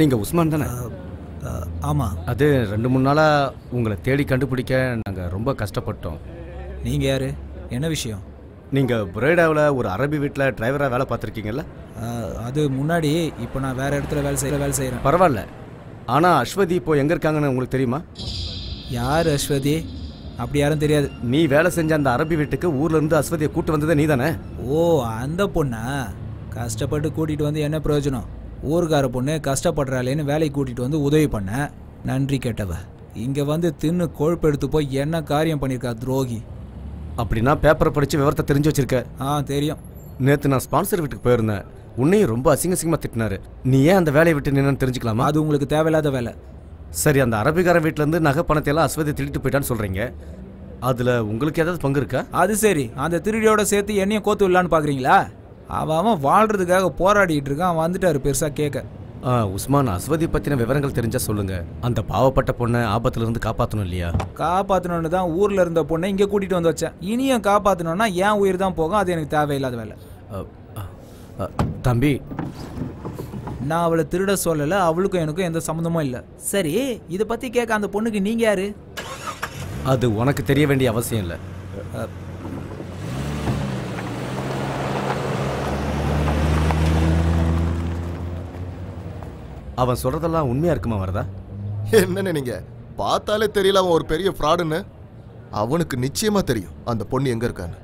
நீங்கள் உஸ்மான் தானே? ஆமாம். அது ரெண்டு மூணு நாளாக உங்களை தேடி கண்டுபிடிக்க நாங்கள் ரொம்ப கஷ்டப்பட்டோம். நீங்கள் யார், என்ன விஷயம்? நீங்கள் புரேடாவில் ஒரு அரபி வீட்டில் டிரைவராக வேலை பார்த்துருக்கீங்கல்ல? அது முன்னாடி. இப்போ நான் வேறு இடத்துல வேலை செய்கிற வேலை செய்கிறேன். பரவாயில்ல, ஆனால் அஸ்வதி இப்போ எங்கே இருக்காங்கன்னு உங்களுக்கு தெரியுமா? யார் அஸ்வதி? அப்படி யாரும் தெரியாது. நீ வேலை செஞ்ச அந்த அரபி வீட்டுக்கு ஊர்லேருந்து அஸ்வதியை கூப்பிட்டு வந்ததே நீ தானே? ஓ, அந்த பொண்ணா? கஷ்டப்பட்டு கூட்டிகிட்டு வந்து என்ன பிரயோஜனம்? ஊருக்கார பொண்ணு கஷ்டப்படுறாளேன்னு வேலைக்கு கூட்டிகிட்டு வந்து உதவி பண்ண, நன்றி கேட்டவ இங்கே வந்து தின்னு கொழுப்பு எடுத்து போய் என்ன காரியம் பண்ணியிருக்கா, துரோகி. அப்படின்னா பேப்பரை படித்து விவரத்தை தெரிஞ்சு வச்சுருக்க. ஆ, தெரியும். நேற்று நான் ஸ்பான்சர் வீட்டுக்கு போயிருந்தேன், உன்னையும் ரொம்ப அசிங்க அசிங்கமாக திட்டினாரு. நீ ஏன் அந்த வேலையை விட்டு நின்னு தெரிஞ்சுக்கலாமா? அது உங்களுக்கு தேவையில்லாத வேலை. சரி, அந்த அரபிக்கார வீட்டிலேருந்து நகை பணத்தையெல்லாம் அஸ்வதி திருட்டு போயிட்டான்னு சொல்கிறீங்க, அதில் உங்களுக்கு ஏதாவது பங்கு இருக்கா? அது சரி, அந்த திருடியோட சேர்த்து என்னையும் கோத்து விடலான்னு பார்க்குறீங்களா? அவன் வாழ்கிறதுக்காக போராடிக்கிட்டு இருக்கான், வந்துட்டாரு பெருசாக கேட்க. உஸ்மான், அஸ்வதி பற்றின விவரங்கள் தெரிஞ்சால் சொல்லுங்கள். அந்த பாவப்பட்ட பொண்ணை ஆபத்துலேருந்து காப்பாற்றணும் இல்லையா? காப்பாற்றணுன்னு தான் ஊரில் இருந்த பொண்ணை இங்கே கூட்டிகிட்டு வந்து வச்சேன். இனியும் காப்பாற்றணுன்னா என் உயிர் தான் போகும், அது எனக்கு தேவையில்லாத வேலை. தம்பி, நான் அவளை திருட சொல்லலை, அவளுக்கும் எனக்கும் எந்த சம்மந்தமும் இல்லை. சரி, இதை பற்றி கேட்க அந்த பொண்ணுக்கு நீங்கள் யார்? அது உனக்கு தெரிய வேண்டிய அவசியம் இல்லை. அவன் சொல்கிறதெல்லாம் உண்மையாக இருக்குமா வரதா? என்னென்ன நீங்கள் பார்த்தாலே தெரியல அவன் ஒரு பெரிய ஃப்ராடுன்னு. அவனுக்கு நிச்சயமாக தெரியும் அந்த பொண்ணு எங்கே இருக்கான்னு.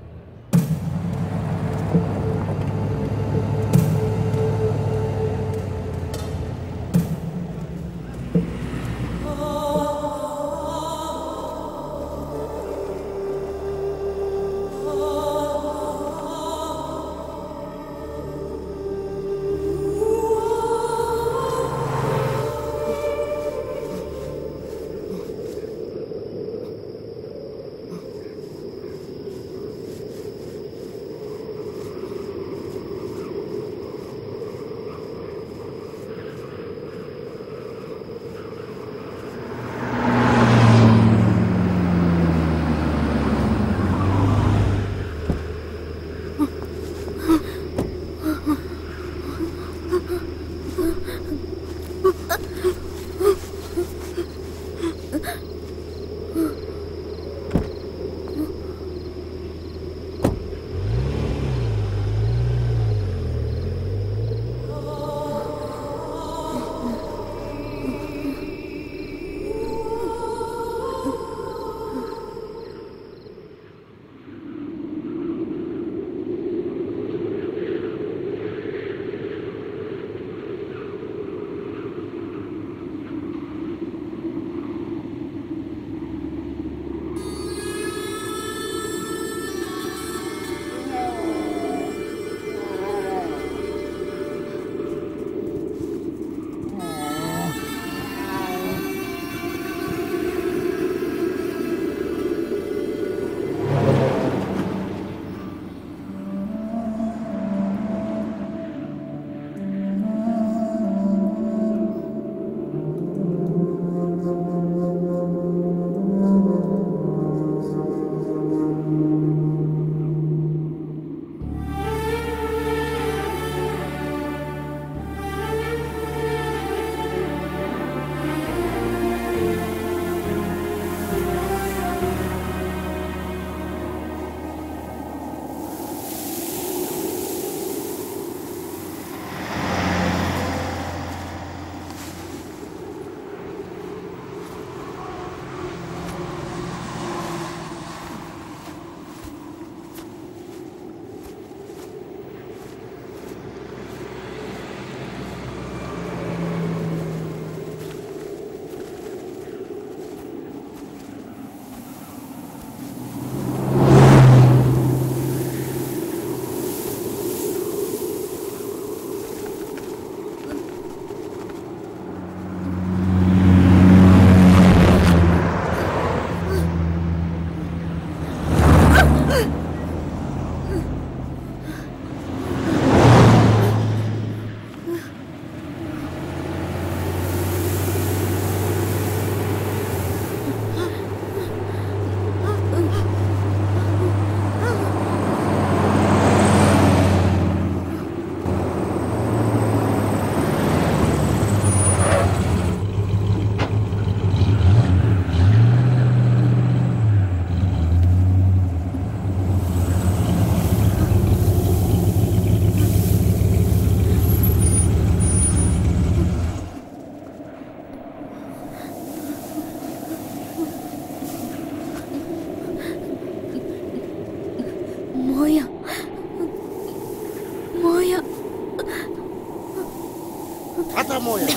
قطره مويه.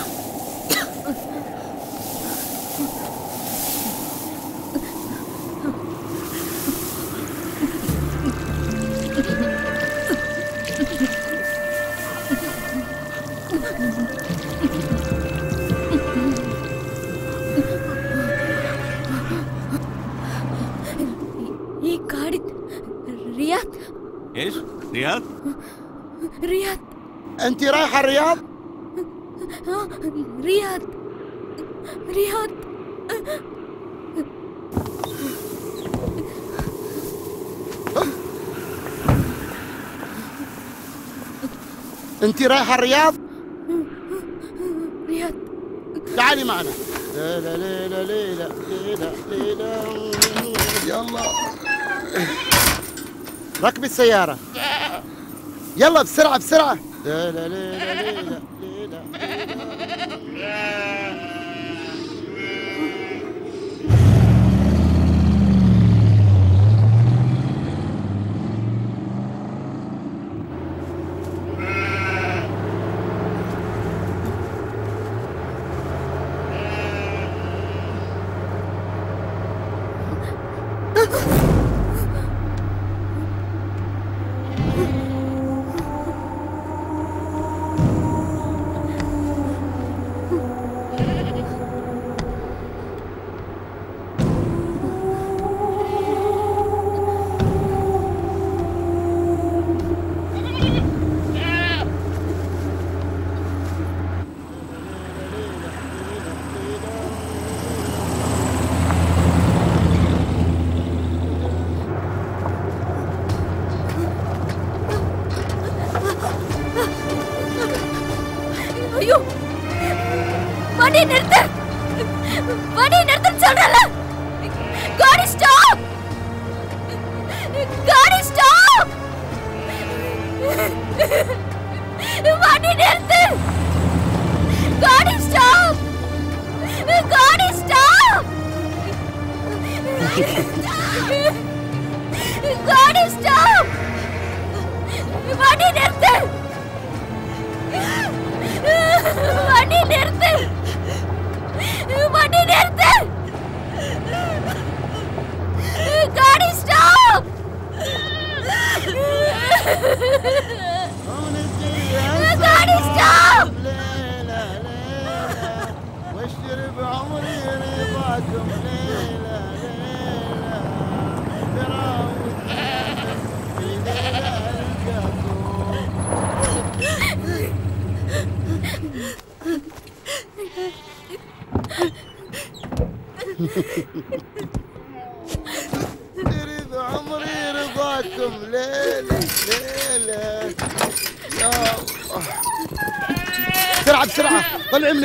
ايه قاعدة رياض؟ ايش؟ رياض؟ رياض انت رايحة الرياض؟ اه رياض رياض انت رايحة الرياض؟ رياض تعالي معنا. ليلى ليلى ليلى ليلى ليلى يلا ركبي السيارة يلا بسرعة بسرعة. ليلى ليلى ليلى ليلى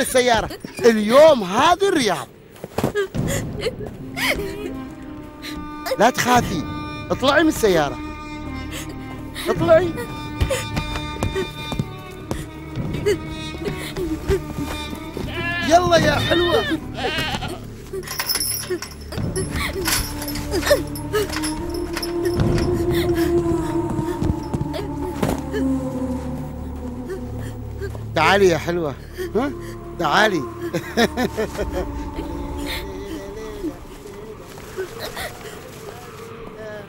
السيارة. اليوم هذه الرياض لا تخافي اطلعي من السيارة اطلعي. يلا يا حلوة تعالي يا حلوة ها تعالي.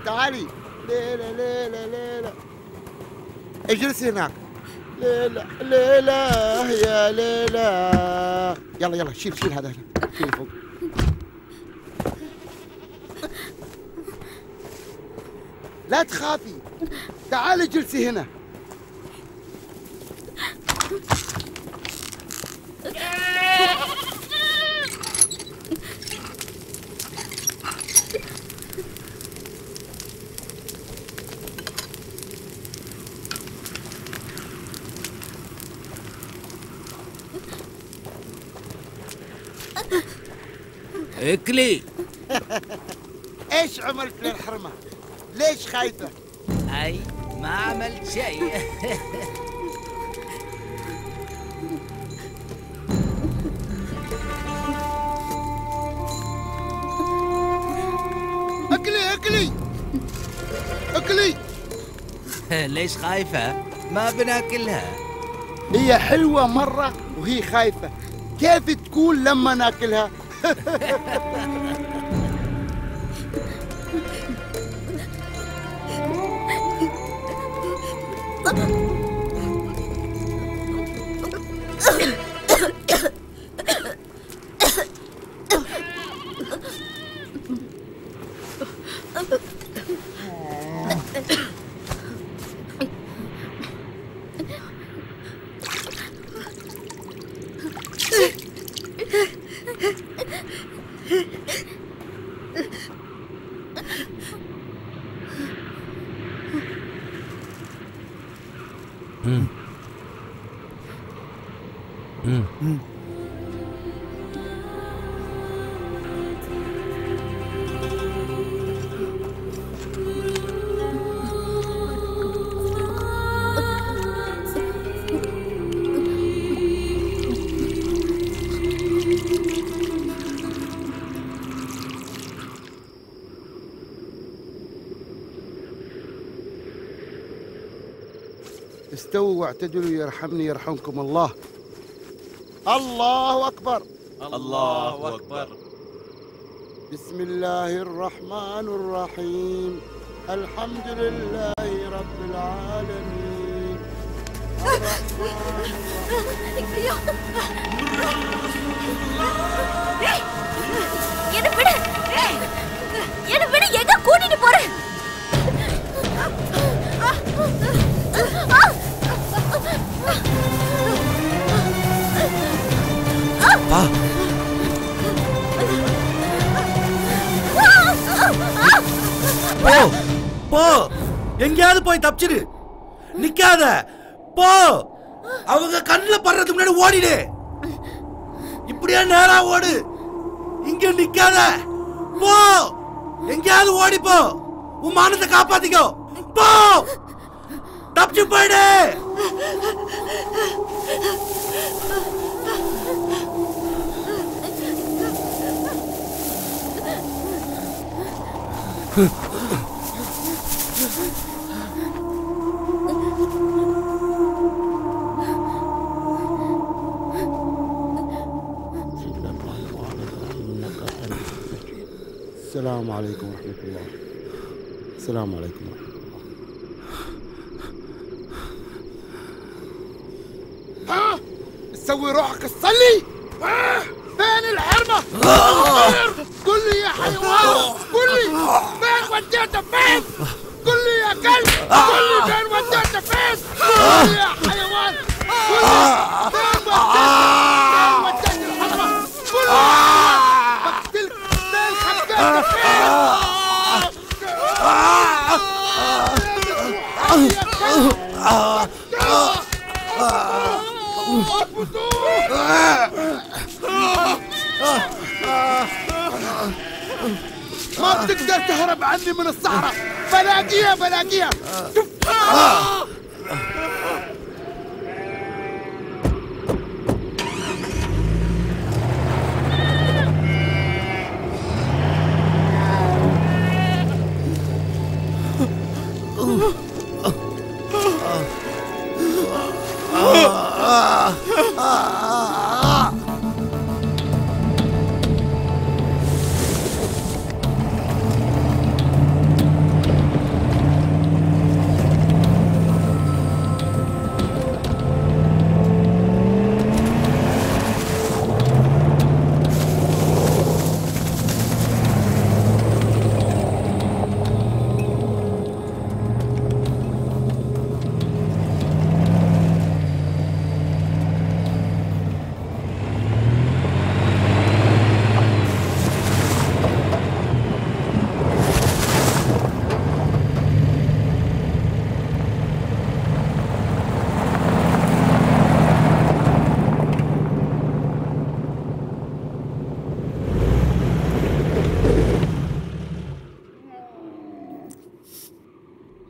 تعالي ليلى ليلى ليلى اجلسي هناك. ليلى ليلى يا ليلى يلا يلا شيل شيل هذا هنا شيل فوق. لا تخافي تعالي اجلسي هنا. اكلي. ايش عملت للحرمه؟ ليش خايفه؟ اي ما عملت شيء. اكلي اكلي اكلي. ليش خايفه؟ ما بناكلها. هي حلوة مرة وهي خايفة، كيف تكون لما ناكلها؟ استووا واعتدلوا يرحمني يرحمكم الله. الله أكبر، الله أكبر. بسم الله الرحمن الرحيم. الحمد لله رب العالمين. போ, எங்கேயாவது போய் தப்பிச்சிரு, நிக்காத, போ, அவங்க கண்ணில் படுறதுக்கு முன்னாடி ஓடிடு, இப்படியே நேரா ஓடு, இங்க நிக்காத, போ, எங்கேயாவது ஓடி போ, உன் மானத்தை காப்பாத்திக்கோ, போ, தப்பிச்சு போயிடு. السلام عليكم ورحمة الله. السلام عليكم ورحمة الله. ها؟ تسوي روحك تصلي؟ فين الحرمة؟ قل لي يا حيوان، قل لي فين وديته فين؟ قل لي يا كلب، قل لي فين وديته فين؟ قل لي يا حيوان، قل لي فين وديته؟ فين وديت الحرمة؟ قل لي. ما بتقدر تهرب عني من الصحراء، بلاقيها بلاقيها.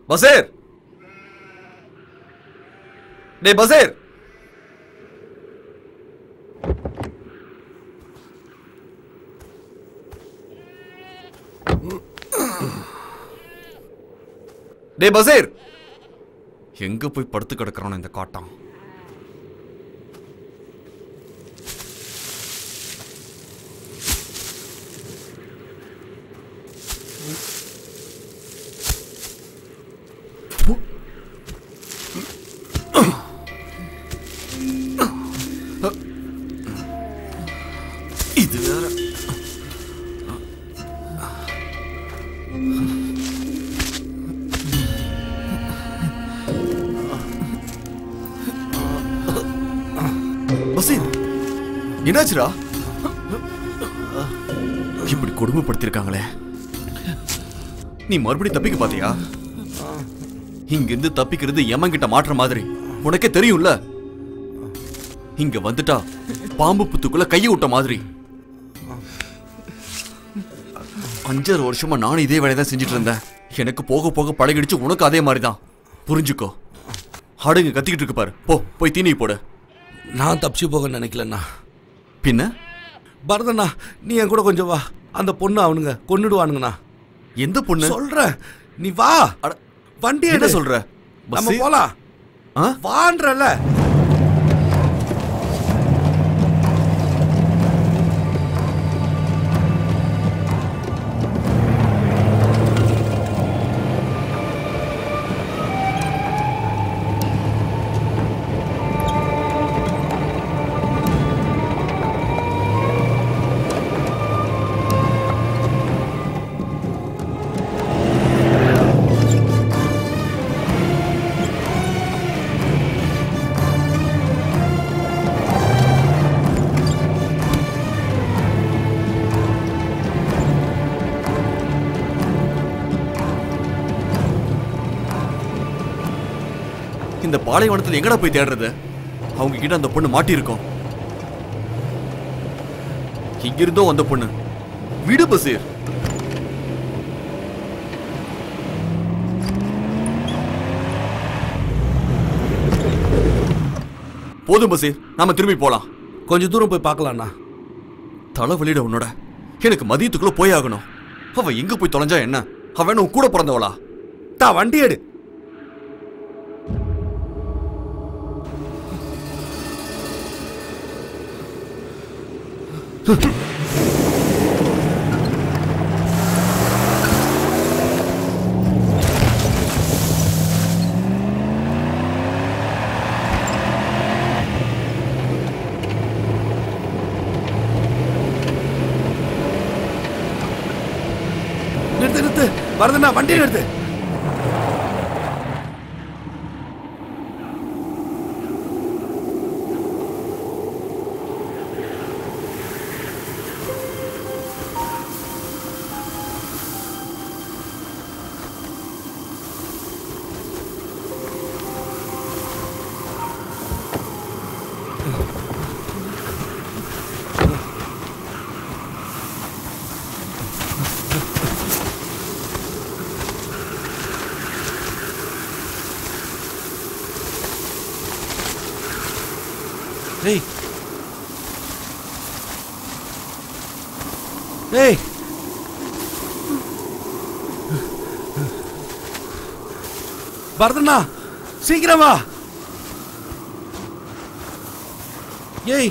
بصير دي بصير دي بصير எங்க போய் படுத்து கிடக்குறானோ இந்த காட்டான். بسيط என்னாச்சுடா இப்படி கொடுமைப்படுத்திருக்காங்களே நீ மறுபடியும் தப்பிக்க பாத்தியா இங்கிருந்து தப்பிக்கிறது யமன்கிட்ட மாற்ற மாதிரி உனக்கே தெரியும்ல இங்க வந்துட்டா பாம்பு புத்துக்குள்ள கையை விட்ட மாதிரி அஞ்சரை வருஷமா நான் இதே வேலையை தான் செஞ்சிட்டு இருந்தேன் எனக்கு போக போக பழகிடுச்சு உனக்கு அதே மாதிரி தான் புரிஞ்சுக்கோ ஆடுங்க கத்திக்கிட்டு இருக்கு பாரு போ போய் தீனி போடு நான் தப்பிச்சு போக நினைக்கலண்ணா பின்ன பரதண்ணா நீ என் கூட கொஞ்சம் வா அந்த பொண்ணு அவனுங்க கொன்னுடுவானுங்கண்ணா எந்த பொண்ணு சொல்ற நீ வா வண்டி என்ன சொல்ற நம்ம போலாம் வான்றல பாலைவனத்தில் எங்கடா போய் தேடுறது அவங்க கிட்ட அந்த பொண்ணு மாட்டியிருக்கோம் இங்கிருந்தோ அந்த பொண்ணு விடு பசீர் போதும் பசீர் நாம திரும்பி போலாம் கொஞ்சம் தூரம் போய் பார்க்கலாம்ண்ணா தலைவலிட உன்னோட எனக்கு மதியத்துக்குள்ள போய் ஆகணும் அவ எங்க போய் தொலைஞ்சா என்ன அவன் கூட பிறந்தவளா தா வண்டி எடு நிறுத்து நிறுத்து வரதுண்ணா வண்டி நிறுத்து பரதண்ணா சீக்கிரம் வா ஏய்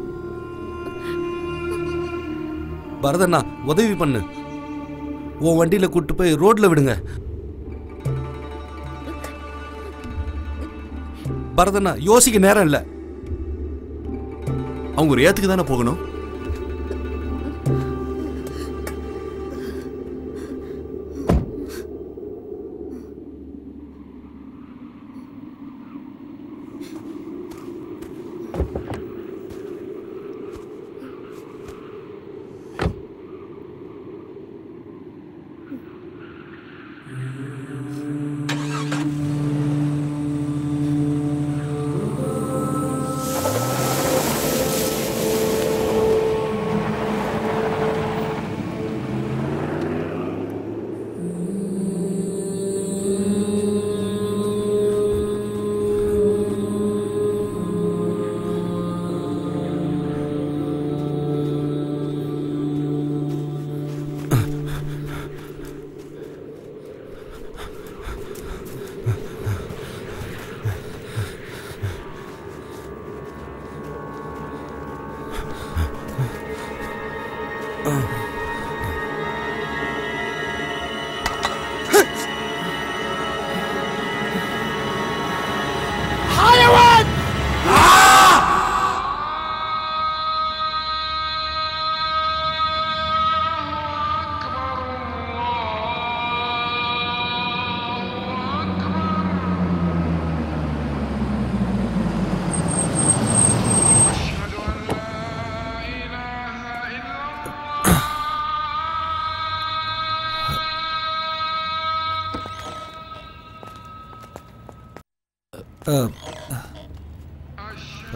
பரதண்ணா உதவி பண்ணு உன் வண்டியில் கூப்பிட்டு போய் ரோட்டில் விடுங்க பரதண்ணா யோசிக்க நேரம் இல்லை அவங்க ஒரு ஏத்துக்கு தானே போகணும்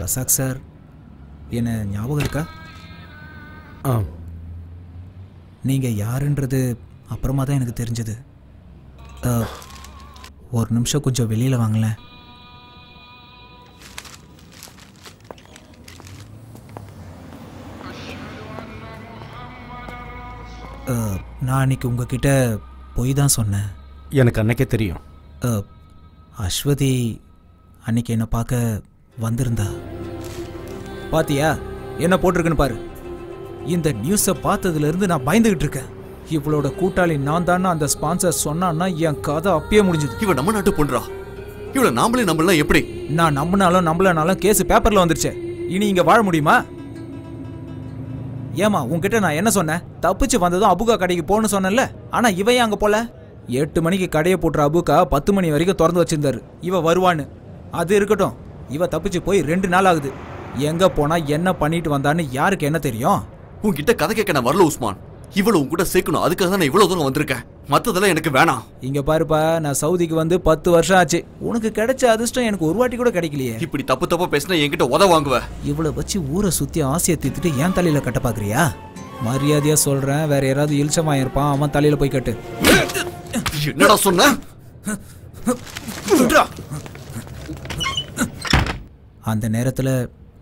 ரசாக் சார் என்ன ஞாபகம் இருக்கா? ஆ, நீங்கள் யாருன்றது அப்புறமா தான் எனக்கு தெரிஞ்சது. ஒரு நிமிஷம் கொஞ்சம் வெளியில் வாங்களேன். நான் அன்றைக்கி உங்ககிட்ட போய் தான் சொன்னேன். எனக்கு அன்றைக்கே தெரியும். அஸ்வதி அன்றைக்கி என்னை பார்க்க வந்திருந்தா. பாத்தியா என்ன போட்டிருக்குன்னு பாரு. இந்த நியூஸை பார்த்ததுலேருந்து நான் பயந்துக்கிட்டு இருக்கேன். இவளோட கூட்டாளி நான் தானே அந்த ஸ்பான்சர் சொன்னான்னா என் கதை அப்பயே முடிஞ்சது. இவன் நம்ம நாட்டு பொண்ணுறா. இவளை நாமளே நம்பலாம் எப்படி? நான் நம்பினாலும் நம்பலனாலும் கேஸ் பேப்பரில் வந்துருச்சு. இனி இங்கே வாழ முடியுமா? ஏமா உங்ககிட்ட நான் என்ன சொன்னேன்? தப்பிச்சு வந்ததும் அபுகா கடைக்கு போகணும்னு சொன்னேன்ல. ஆனால் இவன் அங்கே போல எட்டு மணிக்கு கடையை போட்டுற அபுகா பத்து மணி வரைக்கும் திறந்து வச்சிருந்தாரு. இவ வருவான்னு. அது இருக்கட்டும், இவ தப்பிச்சு போய் ரெண்டு நாள் ஆகுது. எங்கே போனால் என்ன பண்ணிட்டு வந்தான்னு யாருக்கு என்ன தெரியும்? உங்ககிட்ட கதை கேட்க நான் வரல உஸ்மான். இவ்வளவு உங்ககிட்ட சேர்க்கணும், அதுக்காக தான் நான் இவ்வளோ தூரம் வந்திருக்கேன். மற்றதெல்லாம் எனக்கு வேணாம். இங்கே பாருப்பா, நான் சவுதிக்கு வந்து பத்து வருஷம் ஆச்சு. உனக்கு கிடைச்ச அதிர்ஷ்டம் எனக்கு ஒரு வாட்டி கூட கிடைக்கலையே. இப்படி தப்பு தப்பாக பேசினா என்கிட்ட உத வாங்குவேன். இவ்வளோ வச்சு ஊரை சுற்றி ஆசையை தீர்த்துட்டு ஏன் தலையில் கட்ட பார்க்குறியா? மரியாதையாக சொல்கிறேன், வேற யாராவது இளிச்சமாக இருப்பான், அவன் தலையில் போய் கட்டு. என்னடா சொன்ன? அந்த நேரத்தில்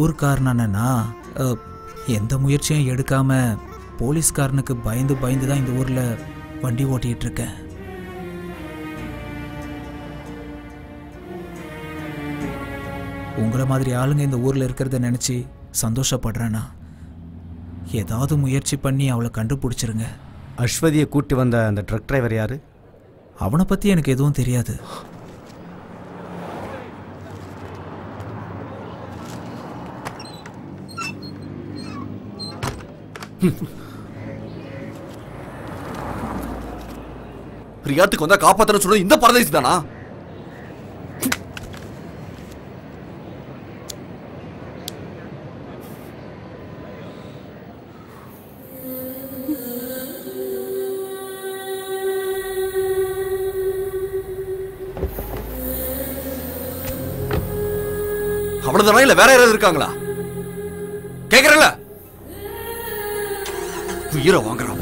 ஊர்க்காரனானா எந்த முயற்சியும் எடுக்காமல் போலீஸ்காரனுக்கு பயந்து பயந்து தான் இந்த ஊரில் வண்டி ஓட்டிகிட்டு இருக்கேன். உங்களை மாதிரி ஆளுங்க இந்த ஊரில் இருக்கிறத நினச்சி சந்தோஷப்படுறேன்னா ஏதாவது முயற்சி பண்ணி அவளை கண்டுபிடிச்சிருங்க. அஸ்வதியை கூட்டி வந்த அந்த ட்ரக் டிரைவர் யார்? அவனை பற்றி எனக்கு எதுவும் தெரியாது. ரியாத்துக்கு வந்தா காப்பாத்தன சொல்றது இந்த பரதேசி தானா? அவ்வளவுதானா இல்ல வேற யாராவது இருக்காங்களா? கேக்குறல உயிரை வாங்குறான்.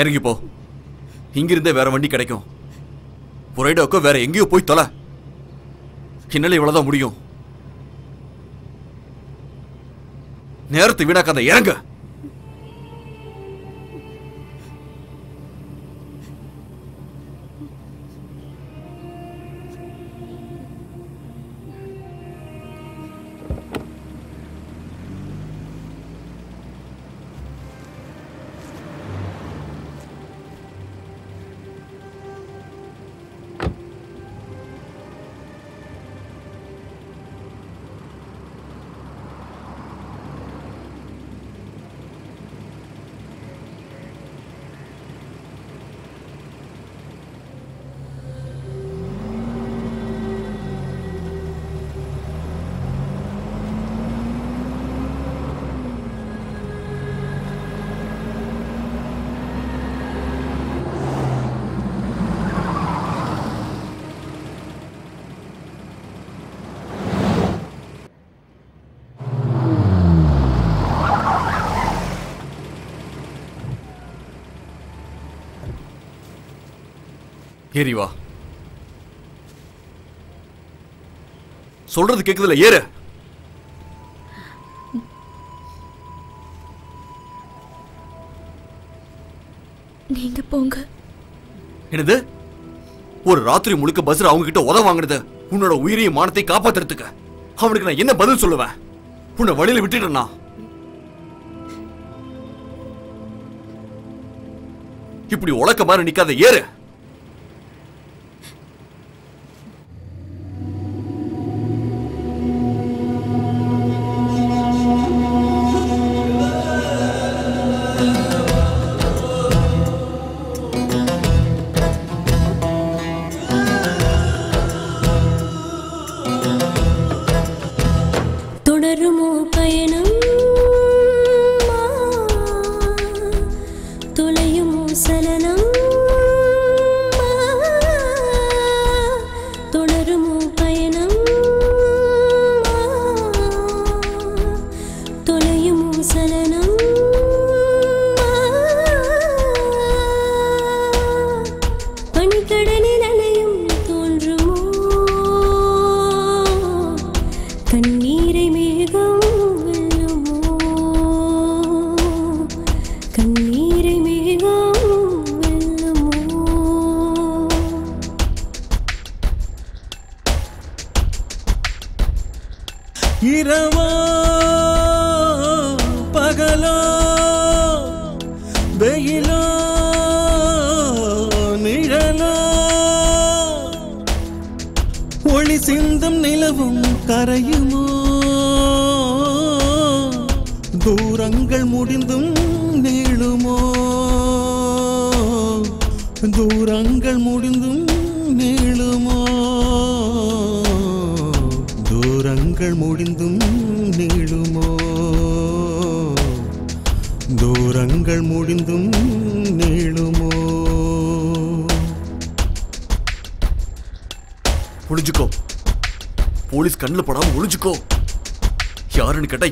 இறங்கி போ. இங்கிருந்தே வேற வண்டி கிடைக்கும். புரைடோக்கோ வேற எங்கேயோ போய் தொலை. என்னால இவ்வளவுதான் முடியும். நேரத்து வீணாக்காத, இறங்க. ஏறி வா. சொல்றது கேக்குதுல, ஏறு. நீங்க போங்க. என்னது? ஒரு ராத்திரி முழுக்க பஸ்ர அவங்க கிட்ட உதவ வாங்குறது உன்னோட உயிரையும் மானத்தை காப்பாத்துறதுக்கு. அவனுக்கு நான் என்ன பதில் சொல்லுவேன்? உன்னை வழியில விட்டுட்டேன்னா இப்படி உலக்க மாதிரி நிக்காத ஏறு.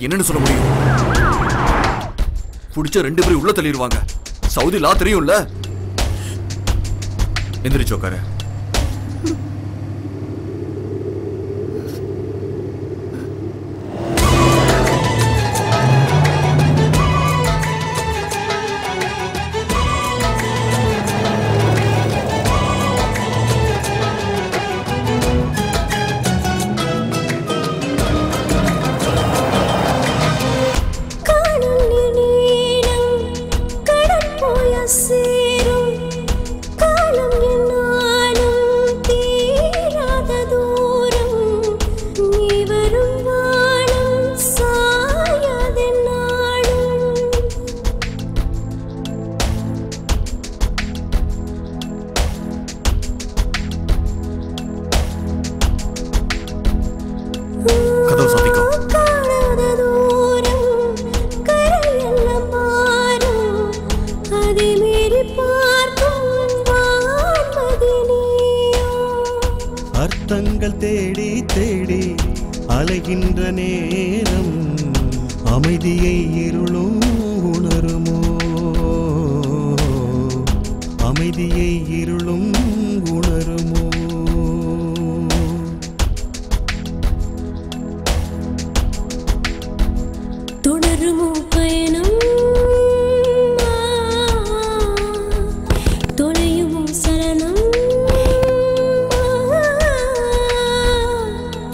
என்னன்னு சொல்ல முடியும்? புடிச்ச ரெண்டு பேரும் உள்ள தள்ளிடுவாங்க. சவுதி லா தெரியும்ல. எந்திரிச்சு உட்காரு.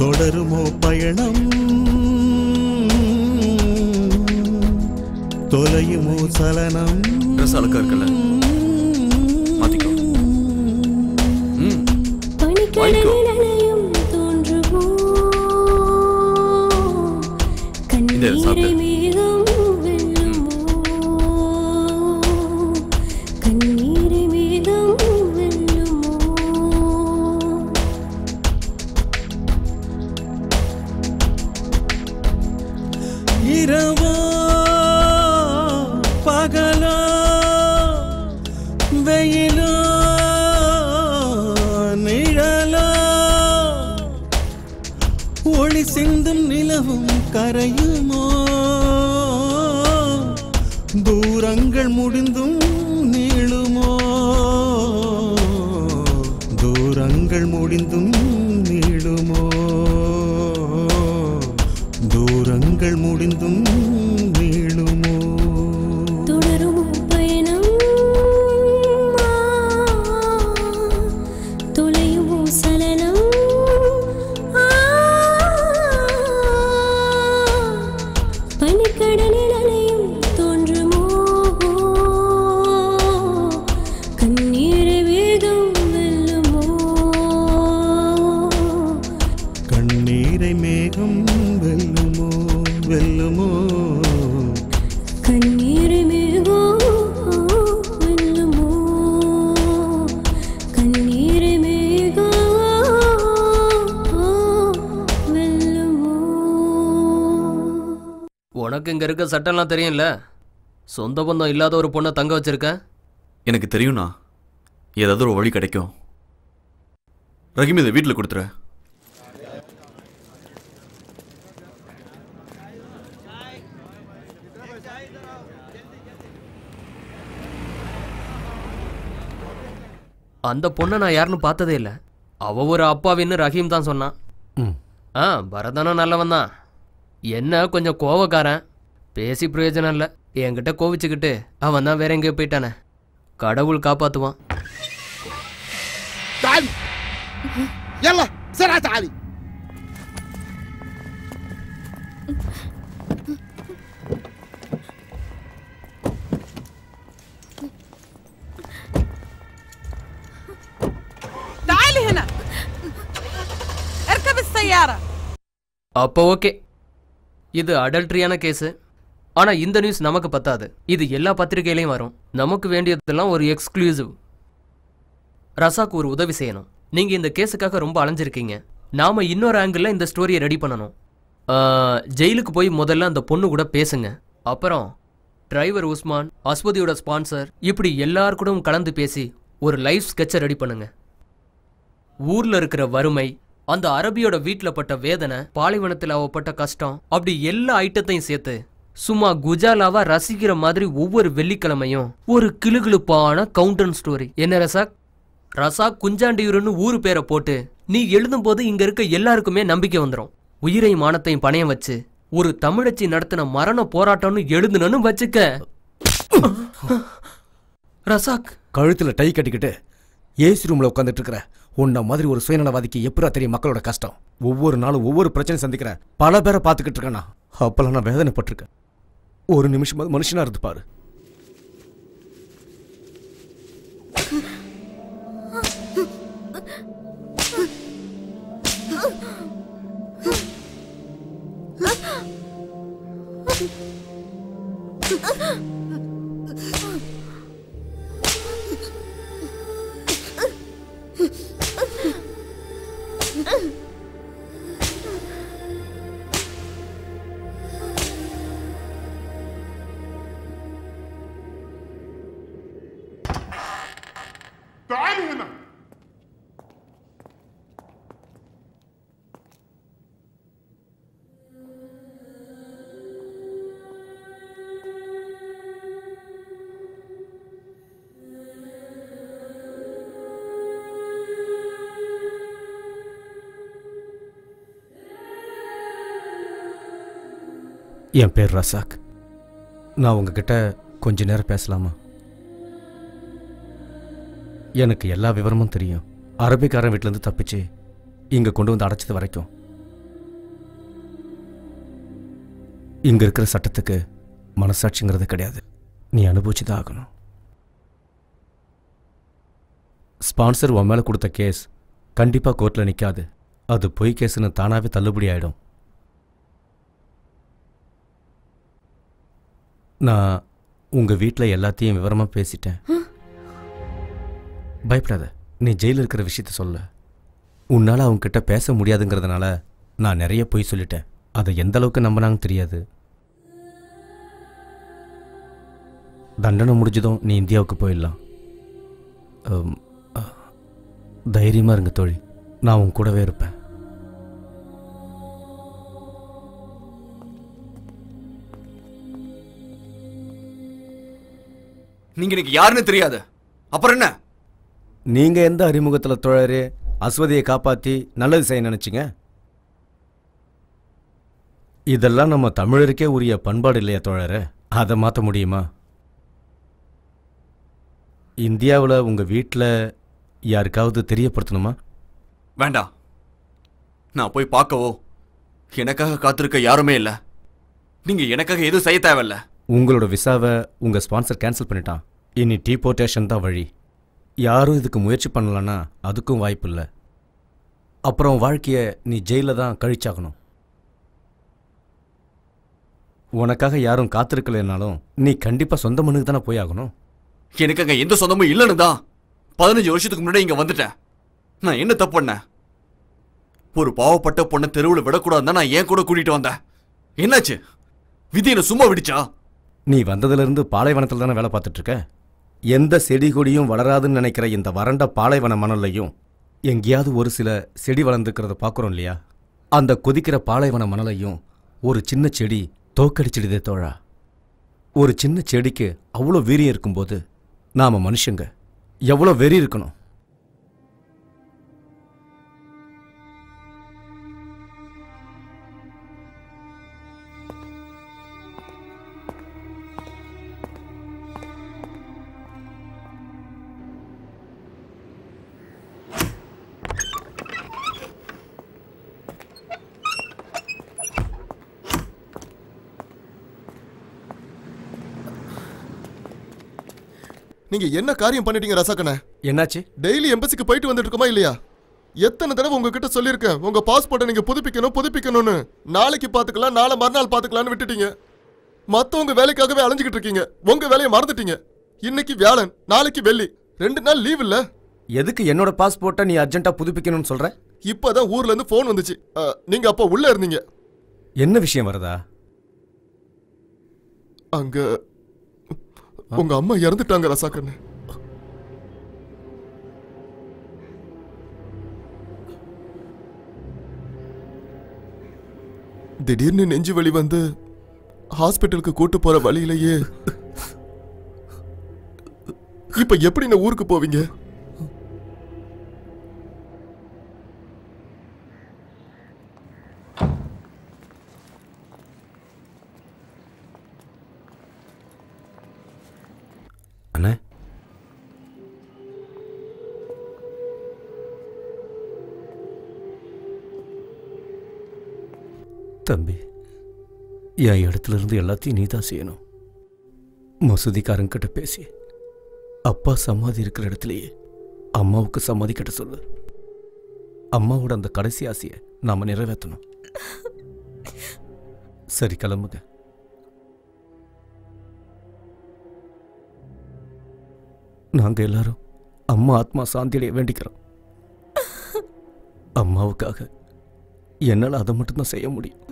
தொடரும் பயணம் உனக்கு இங்க இருக்க சட்டம்லாம் தெரியும்ல. சொந்த பந்தம் இல்லாத ஒரு பொண்ணை தங்க வச்சிருக்க. எனக்கு தெரியும்ண்ணா, ஏதாவது ஒரு வழி கிடைக்கும். ரஹீம் இதை வீட்டில் கொடுத்துரு. அந்த பொண்ணை நான் யாருன்னு பார்த்ததே இல்லை. அவ ஒரு அப்பாவின்னு ரஹீம் தான் சொன்னான். ஆ, பரதனா நல்லவன் தான். என்ன கொஞ்சம் கோவக்காரன், பேசி பிரயோஜனம் இல்லை. என்கிட்ட கோவிச்சுக்கிட்டு அவன் தான் வேற எங்கேயோ போயிட்டானே. கடவுள் காப்பாற்றுவான். تعالي هنا اركب السيارة. அப்போ ஓகே, இது அடல்ட்ரியான கேஸு. ஆனால் இந்த நியூஸ் நமக்கு பத்தாது, இது எல்லா பத்திரிகையிலையும் வரும். நமக்கு வேண்டியதெல்லாம் ஒரு எக்ஸ்க்ளூசிவ். ரசாக்கு ஒரு உதவி செய்யணும். நீங்கள் இந்த கேஸுக்காக ரொம்ப அலைஞ்சிருக்கீங்க. நாம் இன்னொரு ஆங்கிளில் இந்த ஸ்டோரியை ரெடி பண்ணணும். ஜெயிலுக்கு போய் முதல்ல அந்த பொண்ணு கூட பேசுங்க. அப்புறம் டிரைவர் உஸ்மான், அஸ்வதியோட ஸ்பான்சர், இப்படி எல்லாருக்கூடும் கலந்து பேசி ஒரு லைஃப் ஸ்கெட்சை ரெடி பண்ணுங்க. ஊரில் இருக்கிற வறுமை, அந்த அரபியோட வீட்டில் பட்ட வேதனை, பாலைவனத்தில் அவப்பட்ட கஷ்டம், அப்படி எல்லா ஐட்டத்தையும் சேர்த்து சும்மா குஜாலாவா ரசிக்கிற மாதிரி ஒவ்வொரு வெள்ளிக்கிழமையும் ஒரு கிளுகிழுப்பான கவுண்டன் ஸ்டோரி. என்ன ரசாக்? ரசாக் குஞ்சாண்டியூர்னு ஊர் பேரை போட்டு நீ எழுதும்போது இங்கே இருக்க எல்லாருக்குமே நம்பிக்கை வந்துடும். உயிரையும் மானத்தையும் பணையம் வச்சு ஒரு தமிழச்சி நடத்தின மரண போராட்டம்னு எழுதுனன்னு வச்சுக்க. ரசாக் கழுத்தில் டை கட்டிக்கிட்டு ஏசி ரூமில் உட்காந்துட்டு இருக்கிற உன்ன மாதிரி ஒரு சுயநலவாதிக்கு எப்படா தெரியும் மக்களோட கஷ்டம்? ஒவ்வொரு நாளும் ஒவ்வொரு பிரச்சனை சந்திக்கிற பல பேரை பார்த்துக்கிட்டு இருக்கேண்ணா. அப்பெல்லாம் நான் வேதனைப்பட்டிருக்கேன். ஒரு நிமிஷமாவது மனுஷனாக இருந்துப்பாரு. என் பேர் ரசாக். நான் உங்ககிட்ட கொஞ்ச நேரம் பேசலாமா? எனக்கு எல்லா விவரமும் தெரியும். அரபிக்காரன் வீட்டிலேருந்து தப்பிச்சு இங்கே கொண்டு வந்து அடைச்சது வரைக்கும் இங்கே இருக்கிற சட்டத்துக்கு மனசாட்சிங்கிறது கிடையாது. நீ அனுபவிச்சு தான் ஆகணும். ஸ்பான்சர் உன் மேலே கொடுத்த கேஸ் கண்டிப்பாக கோர்ட்டில் நிற்காது. அது பொய் கேஸுன்னு தானாகவே தள்ளுபடி ஆகிடும். நான் உங்கள் வீட்டில் எல்லாத்தையும் விவரமாக பேசிட்டேன். பயப்படாத, நீ ஜெயிலில் இருக்கிற விஷயத்த சொல்ல. உன்னால் அவங்கக்கிட்ட பேச முடியாதுங்கிறதுனால நான் நிறைய பொய் சொல்லிட்டேன். அதை எந்த அளவுக்கு நம்பினாங்க தெரியாது. தண்டனை முடிஞ்சதும் நீ இந்தியாவுக்கு போயிடலாம். தைரியமாக இருங்க தோழி, நான் உன் கூடவே இருப்பேன். நீங்க எனக்கு யாருன்னு தெரியாது, அப்புறம் என்ன? நீங்க எந்த அறிமுகத்தில் தோழரே அஸ்வதியை காப்பாற்றி நல்லது செய்ய நினைச்சிங்க? இதெல்லாம் நம்ம தமிழருக்கே உரிய பண்பாடு இல்லையா தோழரே? அதை மாற்ற முடியுமா? இந்தியாவில் உங்கள் வீட்டில் யாருக்காவது தெரியப்படுத்தணுமா? வேண்டாம், நான் போய் பார்க்கவோ எனக்காக காத்திருக்க யாருமே இல்லை. நீங்கள் எனக்காக எதுவும் செய்ய தேவையில்லை. உங்களோட விசாவை உங்கள் ஸ்பான்சர் கேன்சல் பண்ணிட்டான். இனி டீபோர்ட்டேஷன் தான் வழி. யாரும் இதுக்கு முயற்சி பண்ணலன்னா அதுக்கும் வாய்ப்பு இல்லை. அப்புறம் வாழ்க்கையை நீ ஜெயிலில் தான் கழிச்சாகணும். உனக்காக யாரும் காத்திருக்கலைனாலும் நீ கண்டிப்பா சொந்த மண்ணுக்கு தான போய் ஆகணும். எனக்கு அங்க எந்த சொந்தமும் இல்லன்னு தான் பதினஞ்சு வருஷத்துக்கு முன்னாடி இங்க வந்துட்டேன். நான் என்ன தப்பு பண்ணேன்? ஒரு பாவப்பட்ட பொண்ணை தெருவுல விடக்கூடாதுன்னா நான் ஏன் கூட கூட்டிட்டு வந்தேன்? என்னாச்சு? விதி என்ன சும்மா விடுச்சா? நீ வந்ததுல இருந்து பாலைவனத்துல தானே வேலை பார்த்துட்டு இருக்க. எந்த செடி கொடியும் வளராதுன்னு நினைக்கிற இந்த வறண்ட பாலைவன மணலையும் எங்கேயாவது ஒரு சில செடி வளர்ந்துக்கிறத பார்க்குறோம் இல்லையா? அந்த கொதிக்கிற பாலைவன மணலையும் ஒரு சின்ன செடி தோக்கடிச்சிடுதே தோழா. ஒரு சின்ன செடிக்கு அவ்வளோ வீரியம் இருக்கும்போது நாம் மனுஷங்க எவ்வளோ வெறி இருக்கணும். நீங்க என்ன காரியம் பண்ணிட்டீங்க ரசாக்கண்ணே? என்னாச்சு? டெய்லி எம்பசிக்கு போயிட்டு வந்துட்டு இருக்கோமா இல்லையா? எத்தனை தடவை உங்ககிட்ட சொல்லியிருக்கேன் உங்க பாஸ்போர்ட்டை நீங்க புதுப்பிக்கணும் புதுப்பிக்கணும்னு. நாளைக்கு பார்த்துக்கலாம், நாளை மறுநாள் பார்த்துக்கலாம்னு விட்டுட்டீங்க. மற்றவங்க வேலைக்காகவே அலைஞ்சிக்கிட்டு இருக்கீங்க, உங்க வேலையை மறந்துட்டீங்க. இன்னைக்கு வியாழன், நாளைக்கு வெள்ளி, ரெண்டு நாள் லீவ் இல்ல. எதுக்கு என்னோட பாஸ்போர்ட்டை நீ அர்ஜென்ட்டா புதுப்பிக்கணும்னு சொல்ற? இப்பதான் ஊர்ல இருந்து போன் வந்துச்சு. நீங்க அப்போ உள்ள இருந்தீங்க. என்ன விஷயம் வரதா? அங்க உங்க அம்மா இறந்துட்டாங்க ரசாக்கண்ணே. திடீர்னு நெஞ்சு வலி வந்து ஹாஸ்பிட்டலுக்கு கூட்டு போற வழியிலேயே இப்ப எப்படி நான் ஊருக்கு போவீங்க? தம்பி, என் இடத்துல இருந்து எல்லாத்தையும் நீ தான் செய்யணும். மசூதிக்காரங்கிட்ட பேசி அப்பா சமாதி இருக்கிற இடத்துலையே அம்மாவுக்கு சமாதி கிட்ட சொல்லு. அம்மாவோட அந்த கடைசி ஆசையை நாம் நிறைவேற்றணும். சரி, கிளம்புங்க. நாங்கள் எல்லாரும் அம்மா ஆத்மா சாந்தியிலே வேண்டிக்கிறோம். அம்மாவுக்காக என்னால் அதை மட்டும்தான் செய்ய முடியும்.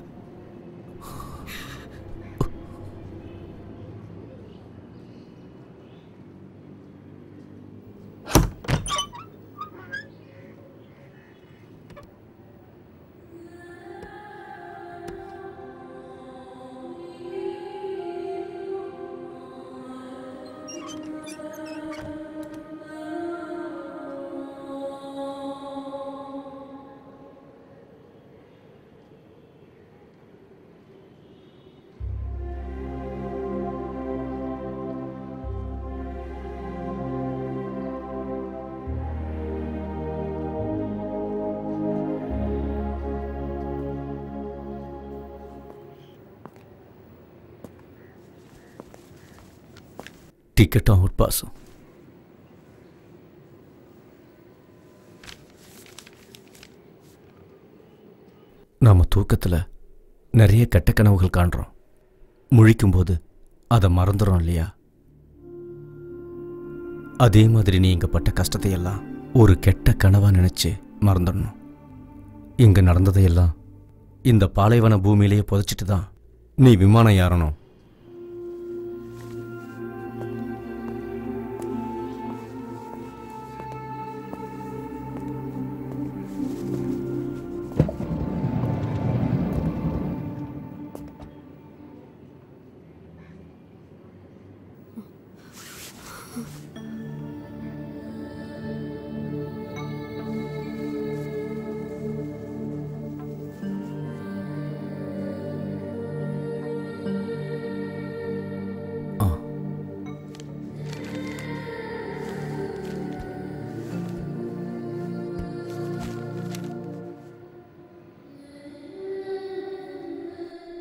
டிக்கெட் அவுட் பாஸும் நாம் தூக்கத்தில் நிறைய கெட்ட கனவுகள் காண்றோம். முழிக்கும்போது அதை மறந்துடும் இல்லையா? அதே மாதிரி நீ இங்கே பட்ட கஷ்டத்தையெல்லாம் ஒரு கெட்ட கனவாக நினச்சி மறந்துடணும். இங்கே நடந்ததையெல்லாம் இந்த பாலைவன பூமியிலேயே புதைச்சிட்டு தான் நீ விமானம் ஏறணும்.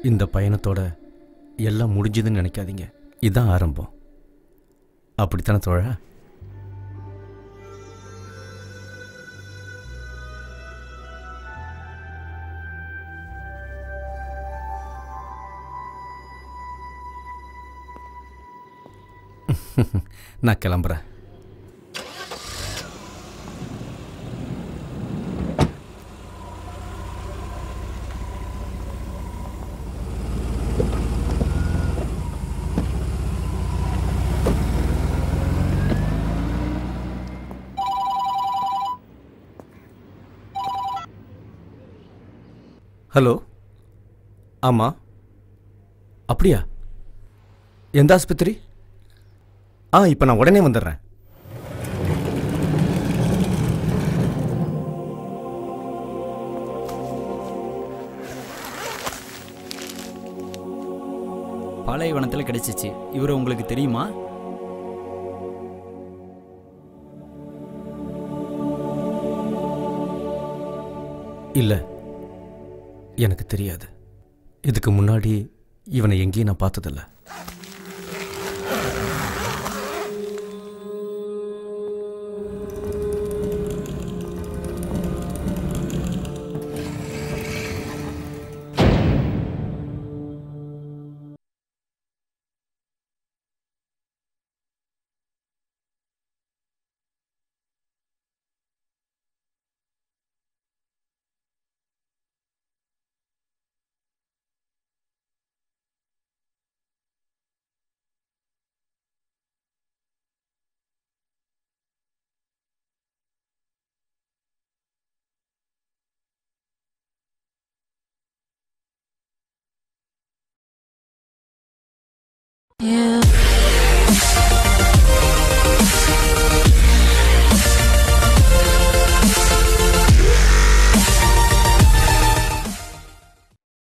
இந்த பயணத்தோட எல்லாம் முடிஞ்சதுன்னு நினைக்காதீங்க. இதுதான் ஆரம்பம். அப்படித்தானே தோழா? நான் கிளம்புறேன். ஹலோ. ஆமாம், அப்படியா? எந்த ஆஸ்பத்திரி? ஆ, இப்போ நான் உடனே வந்துடுறேன். பாலைவனத்தில் கிடைச்சிச்சு. இவர் உங்களுக்கு தெரியுமா? இல்லை, எனக்கு தெரியாது. இதுக்கு முன்னாடி இவனை எங்கேயும் நான் பார்த்ததில்லை.